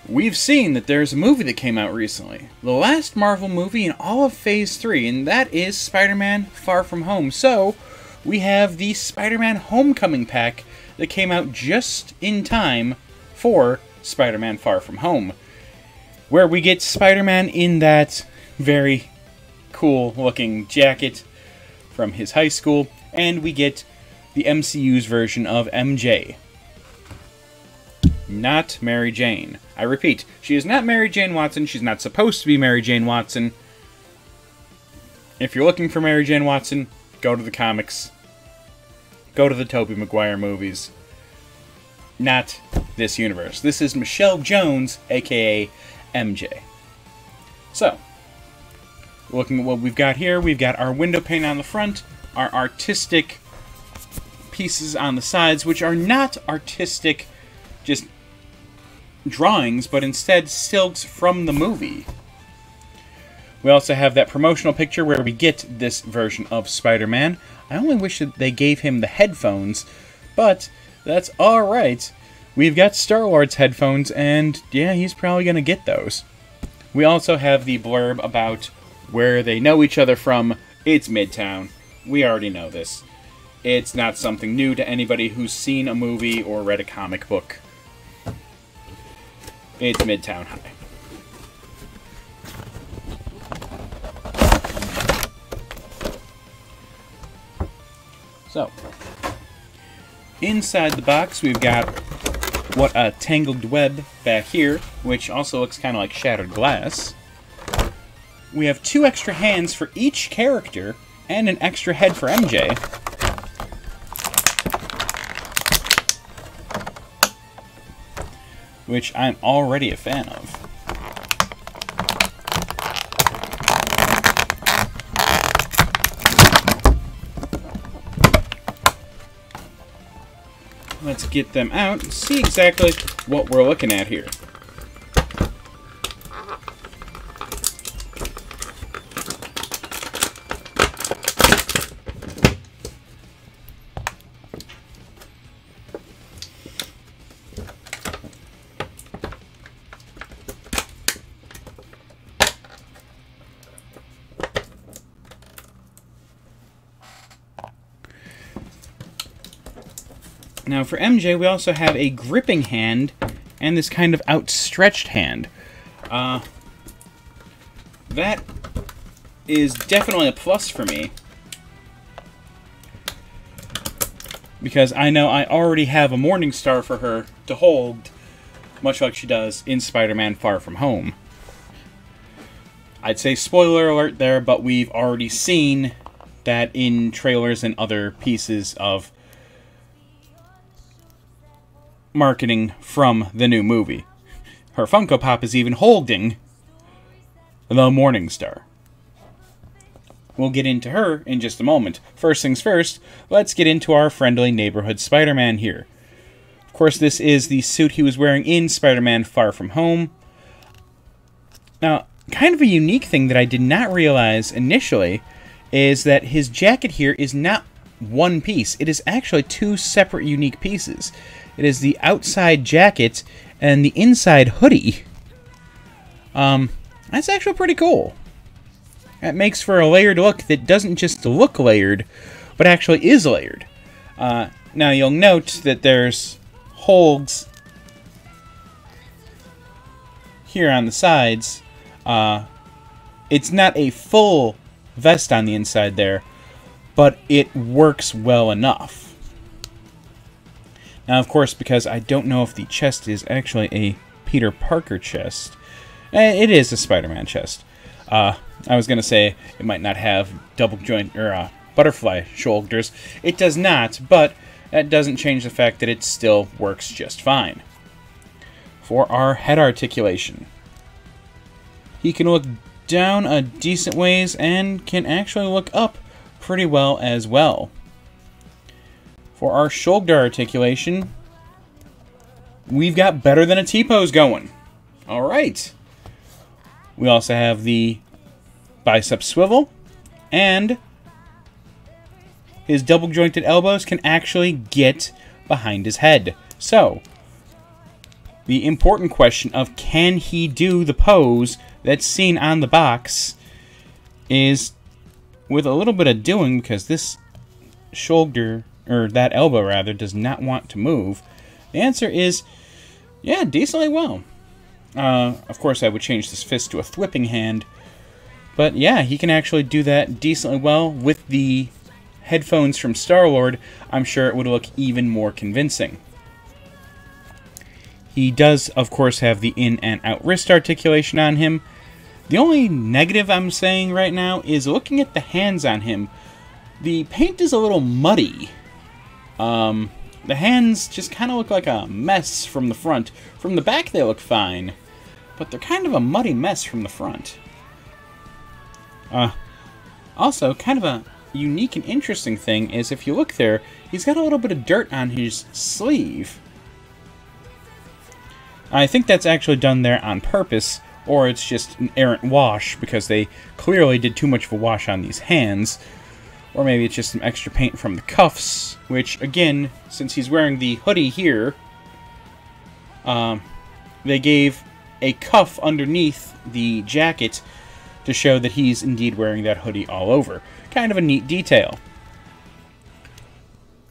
we've seen that there's a movie that came out recently. The last Marvel movie in all of Phase 3, and that is Spider-Man Far From Home. So, we have the Spider-Man Homecoming pack that came out just in time for Spider-Man Far From Home, where we get Spider-Man in that very cool looking jacket from his high school, and we get the MCU's version of MJ. Not Mary Jane. I repeat, she is not Mary Jane Watson. She's not supposed to be Mary Jane Watson. If you're looking for Mary Jane Watson, go to the comics. Go to the Tobey Maguire movies. Not this universe. This is Michelle Jones, aka MJ. So, looking at what we've got here, we've got our window pane on the front, our artistic pieces on the sides, which are not artistic just drawings, but instead stills from the movie. We also have that promotional picture where we get this version of Spider-Man. I only wish that they gave him the headphones, but that's alright. We've got Star-Lord's headphones, and yeah, he's probably going to get those. We also have the blurb about where they know each other from. It's Midtown. We already know this. It's not something new to anybody who's seen a movie or read a comic book. It's Midtown High. So, inside the box we've got what a tangled web back here, which also looks kind of like shattered glass. We have two extra hands for each character and an extra head for MJ. Which I'm already a fan of. Let's get them out and see exactly what we're looking at here. Now for MJ, we also have a gripping hand and this kind of outstretched hand. That is definitely a plus for me, because I know I already have a Morningstar for her to hold, much like she does in Spider-Man Far From Home. I'd say spoiler alert there, but we've already seen that in trailers and other pieces of marketing from the new movie. Her Funko Pop is even holding the Morningstar. We'll get into her in just a moment. First things first, let's get into our friendly neighborhood Spider-Man here. Of course, this is the suit he was wearing in Spider-Man Far From Home. Now, kind of a unique thing that I did not realize initially is that his jacket here is not one piece. It is actually two separate unique pieces. It is the outside jacket and the inside hoodie. That's actually pretty cool. That makes for a layered look that doesn't just look layered, but actually is layered. Now you'll note that there's holes here on the sides. It's not a full vest on the inside there, but it works well enough. Now, of course, because I don't know if the chest is actually a Peter Parker chest. It is a Spider-Man chest. I was going to say it might not have double joint or butterfly shoulders. It does not, but that doesn't change the fact that it still works just fine. For our head articulation, he can look down a decent ways and can actually look up pretty well as well. For our shoulder articulation, we've got better than a T-pose going. All right. We also have the bicep swivel, and his double jointed elbows can actually get behind his head. So, the important question of can he do the pose that's seen on the box is with a little bit of doing, because this shoulder, or that elbow rather, does not want to move. The answer is, yeah, decently well. Of course, I would change this fist to a whipping hand. But yeah, he can actually do that decently well. With the headphones from Star-Lord, I'm sure it would look even more convincing. He does, of course, have the in and out wrist articulation on him. The only negative I'm saying right now is looking at the hands on him. The paint is a little muddy. The hands just kind of look like a mess from the front. From the back they look fine, but they're kind of a muddy mess from the front. Also, kind of a unique and interesting thing is, if you look there, he's got a little bit of dirt on his sleeve. I think that's actually done there on purpose, or it's just an errant wash, because they clearly did too much of a wash on these hands. Or maybe it's just some extra paint from the cuffs, which, again, since he's wearing the hoodie here, they gave a cuff underneath the jacket to show that he's indeed wearing that hoodie all over. Kind of a neat detail.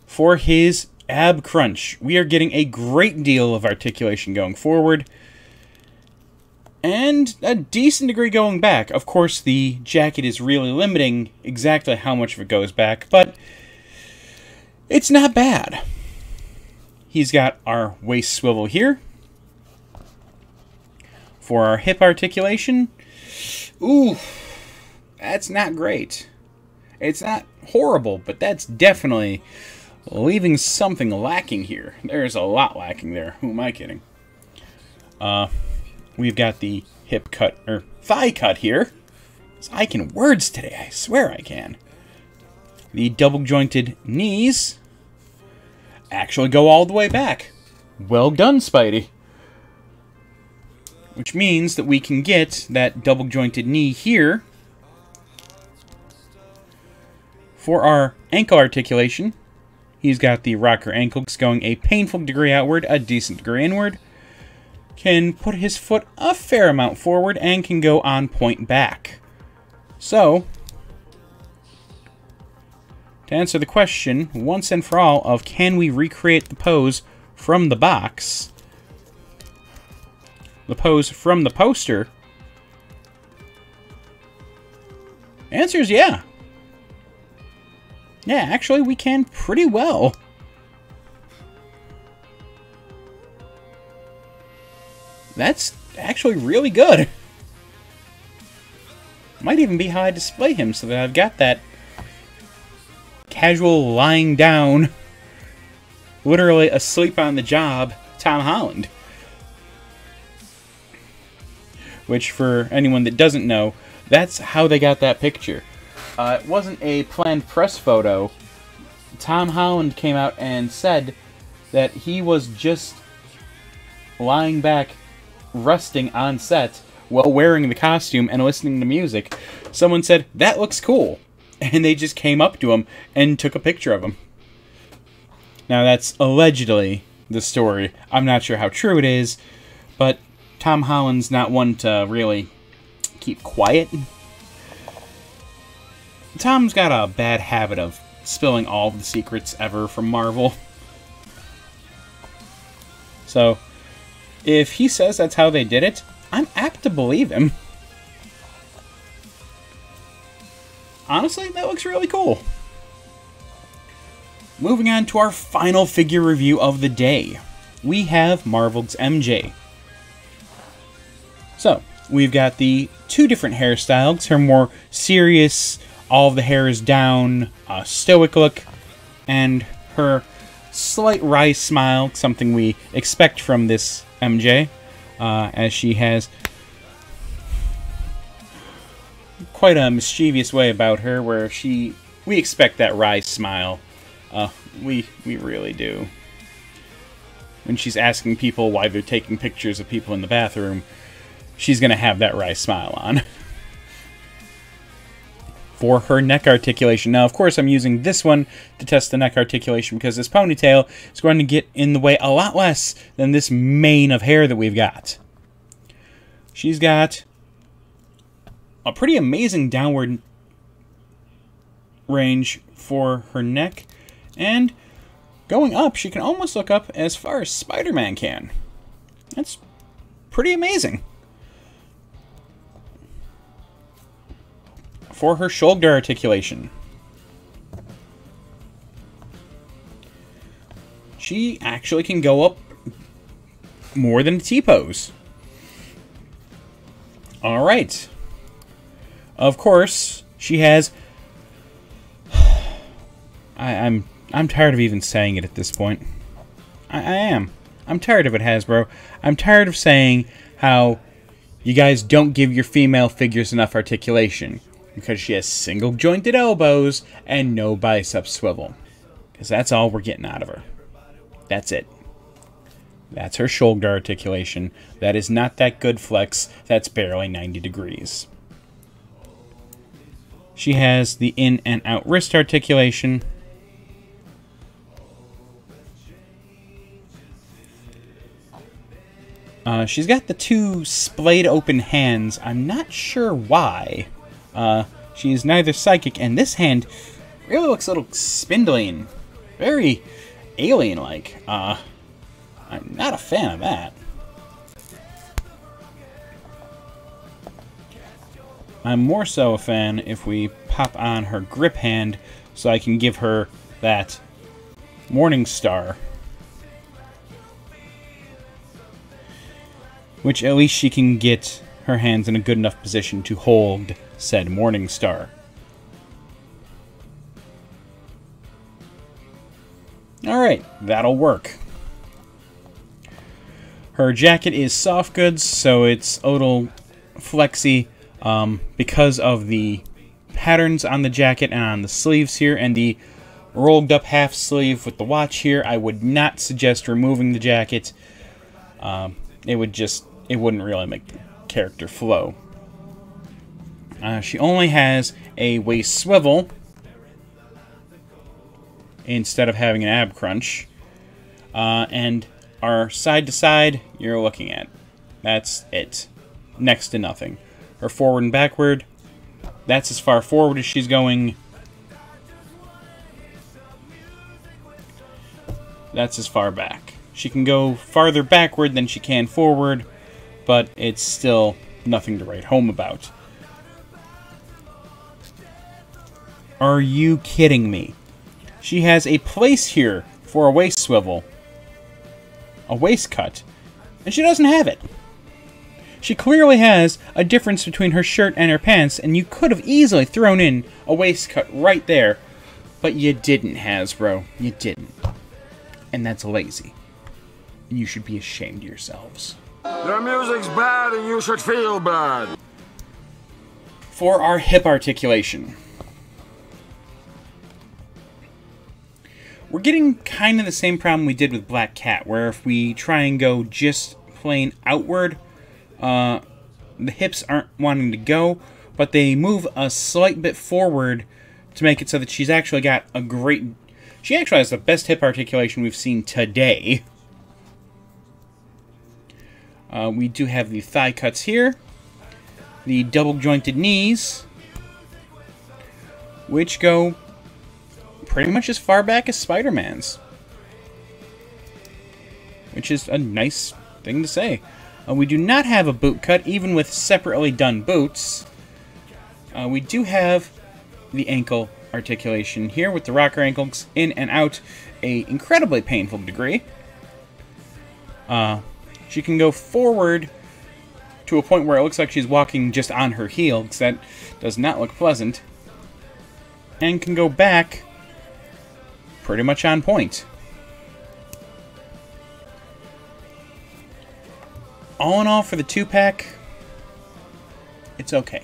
For his ab crunch, we are getting a great deal of articulation going forward, and a decent degree going back. Of course, the jacket is really limiting exactly how much of it goes back, but it's not bad. He's got our waist swivel here. For our hip articulation, ooh, that's not great. It's not horrible, but that's definitely leaving something lacking here. There's a lot lacking there. Who am I kidding? We've got the hip cut, or thigh cut here. I can words today, I swear I can. The double jointed knees actually go all the way back. Well done, Spidey. Which means that we can get that double jointed knee here. For our ankle articulation, he's got the rocker ankles going a painful degree outward, a decent degree inward. Can put his foot a fair amount forward and can go on point back. So, to answer the question once and for all of can we recreate the pose from the box, the pose from the poster, the answer is yeah. Yeah, actually we can pretty well. That's actually really good. Might even be how I display him, so that I've got that casual lying down, literally asleep on the job, Tom Holland. Which, for anyone that doesn't know, that's how they got that picture. It wasn't a planned press photo. Tom Holland came out and said that he was just lying back, resting on set while wearing the costume and listening to music. Someone said, "That looks cool," and they just came up to him and took a picture of him. Now, that's allegedly the story. I'm not sure how true it is, but Tom Holland's not one to really keep quiet. Tom's got a bad habit of spilling all of the secrets ever from Marvel. So, if he says that's how they did it, I'm apt to believe him. Honestly, that looks really cool. Moving on to our final figure review of the day. We have Marvel's MJ. So, we've got the two different hairstyles. Her more serious, all the hair is down, stoic look, and her slight wry smile, something we expect from this MJ, as she has quite a mischievous way about her, where we expect that wry smile. We really do. When she's asking people why they're taking pictures of people in the bathroom, she's gonna have that wry smile on. for her neck articulation. Now, of course, I'm using this one to test the neck articulation because this ponytail is going to get in the way a lot less than this mane of hair that we've got. She's got a pretty amazing downward range for her neck, and going up, she can almost look up as far as Spider-Man can. That's pretty amazing. For her shoulder articulation, she actually can go up more than a T-pose. All right. Of course, she has... I'm tired of even saying it at this point. I am. I'm tired of it, Hasbro. I'm tired of saying how you guys don't give your female figures enough articulation because she has single jointed elbows and no bicep swivel. Because that's all we're getting out of her. That's it. That's her shoulder articulation. That is not that good flex. That's barely 90 degrees. She has the in and out wrist articulation. She's got the two splayed open hands. I'm not sure why. She is neither psychic, and this hand really looks a little spindly and very alien-like. I'm not a fan of that. I'm more so a fan if we pop on her grip hand so I can give her that Morningstar, which at least she can get her hands in a good enough position to hold said Morningstar. Alright, that'll work. Her jacket is soft goods, so it's a little flexy because of the patterns on the jacket and on the sleeves here, and the rolled up half sleeve with the watch here. I would not suggest removing the jacket. It wouldn't really make the character flow. She only has a waist swivel instead of having an ab crunch. And our side to side, you're looking at. That's it. Next to nothing. Her forward and backward, that's as far forward as she's going. That's as far back. She can go farther backward than she can forward, but it's still nothing to write home about. Are you kidding me? She has a place here for a waist swivel, a waist cut, and she doesn't have it. She clearly has a difference between her shirt and her pants, and you could have easily thrown in a waist cut right there, but you didn't, Hasbro. You didn't. And that's lazy. You should be ashamed of yourselves. Your music's bad and you should feel bad. For our hip articulation, we're getting kind of the same problem we did with Black Cat, where if we try and go just plain outward, the hips aren't wanting to go, but they move a slight bit forward to make it so that she's actually got a great... She actually has the best hip articulation we've seen today. We do have the thigh cuts here, the double jointed knees, which go pretty much as far back as Spider-Man's, which is a nice thing to say. We do not have a boot cut, even with separately done boots. We do have the ankle articulation here with the rocker ankles in and out an incredibly painful degree. She can go forward to a point where it looks like she's walking just on her heel, because that does not look pleasant. And can go back pretty much on point. All in all, for the two-pack, it's okay.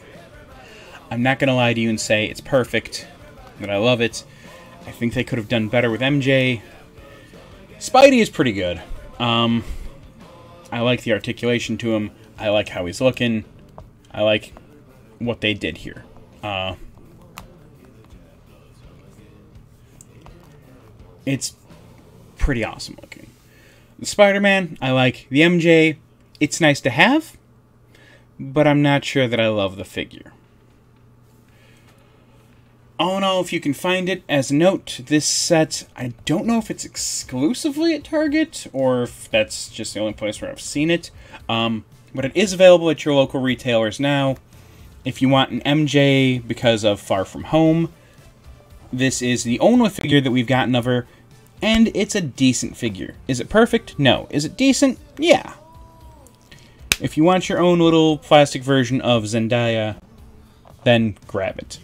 I'm not going to lie to you and say it's perfect, that I love it. I think they could have done better with MJ. Spidey is pretty good. I like the articulation to him. I like how he's looking. I like what they did here. It's pretty awesome looking. Spider-Man, I like. The MJ, it's nice to have, but I'm not sure that I love the figure. All in all, if you can find it, as a note, this set, I don't know if it's exclusively at Target, or if that's just the only place where I've seen it, but it is available at your local retailers now. If you want an MJ because of Far From Home, this is the only figure that we've gotten of her, and it's a decent figure. Is it perfect? No. Is it decent? Yeah. If you want your own little plastic version of Zendaya, then grab it.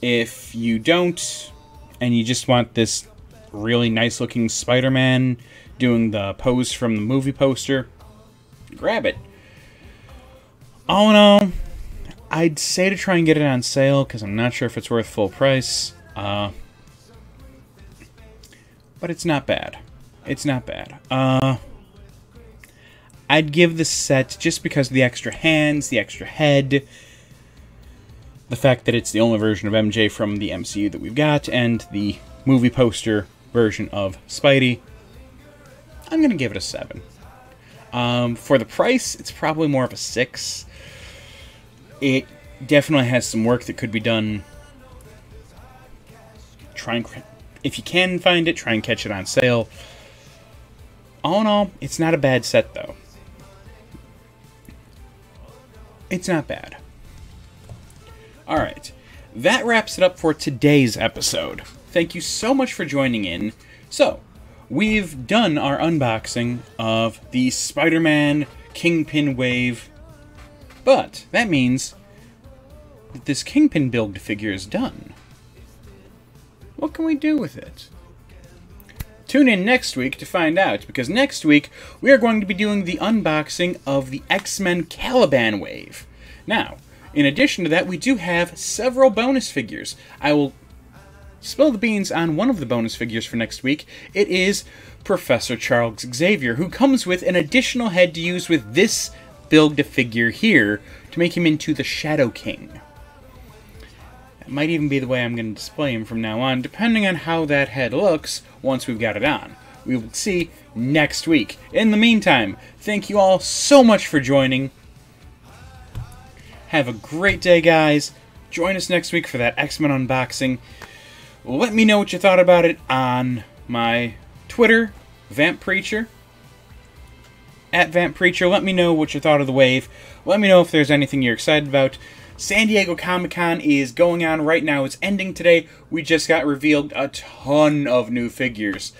If you don't, and you just want this really nice-looking Spider-Man doing the pose from the movie poster, grab it. All in all, I'd say to try and get it on sale, because I'm not sure if it's worth full price. But it's not bad. It's not bad. I'd give this set, just because of the extra hands, the extra head, the fact that it's the only version of MJ from the MCU that we've got, and the movie poster version of Spidey, I'm going to give it a 7. For the price, it's probably more of a 6. It definitely has some work that could be done. Try and, if you can find it, try and catch it on sale. All in all, it's not a bad set, though. It's not bad. Alright, that wraps it up for today's episode. Thank you so much for joining in. So, we've done our unboxing of the Spider-Man Kingpin wave, but that means that this Kingpin build figure is done. What can we do with it? Tune in next week to find out, because next week we are going to be doing the unboxing of the X-Men Caliban wave. Now, in addition to that, we do have several bonus figures. I will spill the beans on one of the bonus figures for next week. It is Professor Charles Xavier, who comes with an additional head to use with this Build-A-Figure here to make him into the Shadow King. That might even be the way I'm going to display him from now on, depending on how that head looks once we've got it on. We will see next week. In the meantime, thank you all so much for joining. Have a great day, guys. Join us next week for that X-Men unboxing. Let me know what you thought about it on my Twitter, VampPreacher. At VampPreacher, let me know what you thought of the wave. Let me know if there's anything you're excited about. San Diego Comic-Con is going on right now. It's ending today. We just got revealed a ton of new figures.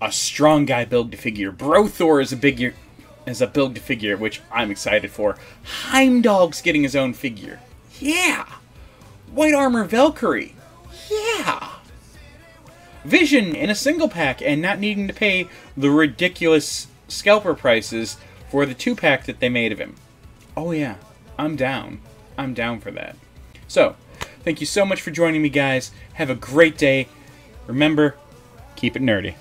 A strong guy build-to-figure. Bro-Thor is a big... as a build-to-figure, which I'm excited for. Heimdall's getting his own figure. Yeah! White Armor Valkyrie. Yeah! Vision in a single pack and not needing to pay the ridiculous scalper prices for the 2-pack that they made of him. Oh yeah, I'm down. I'm down for that. So, thank you so much for joining me, guys. Have a great day. Remember, keep it nerdy.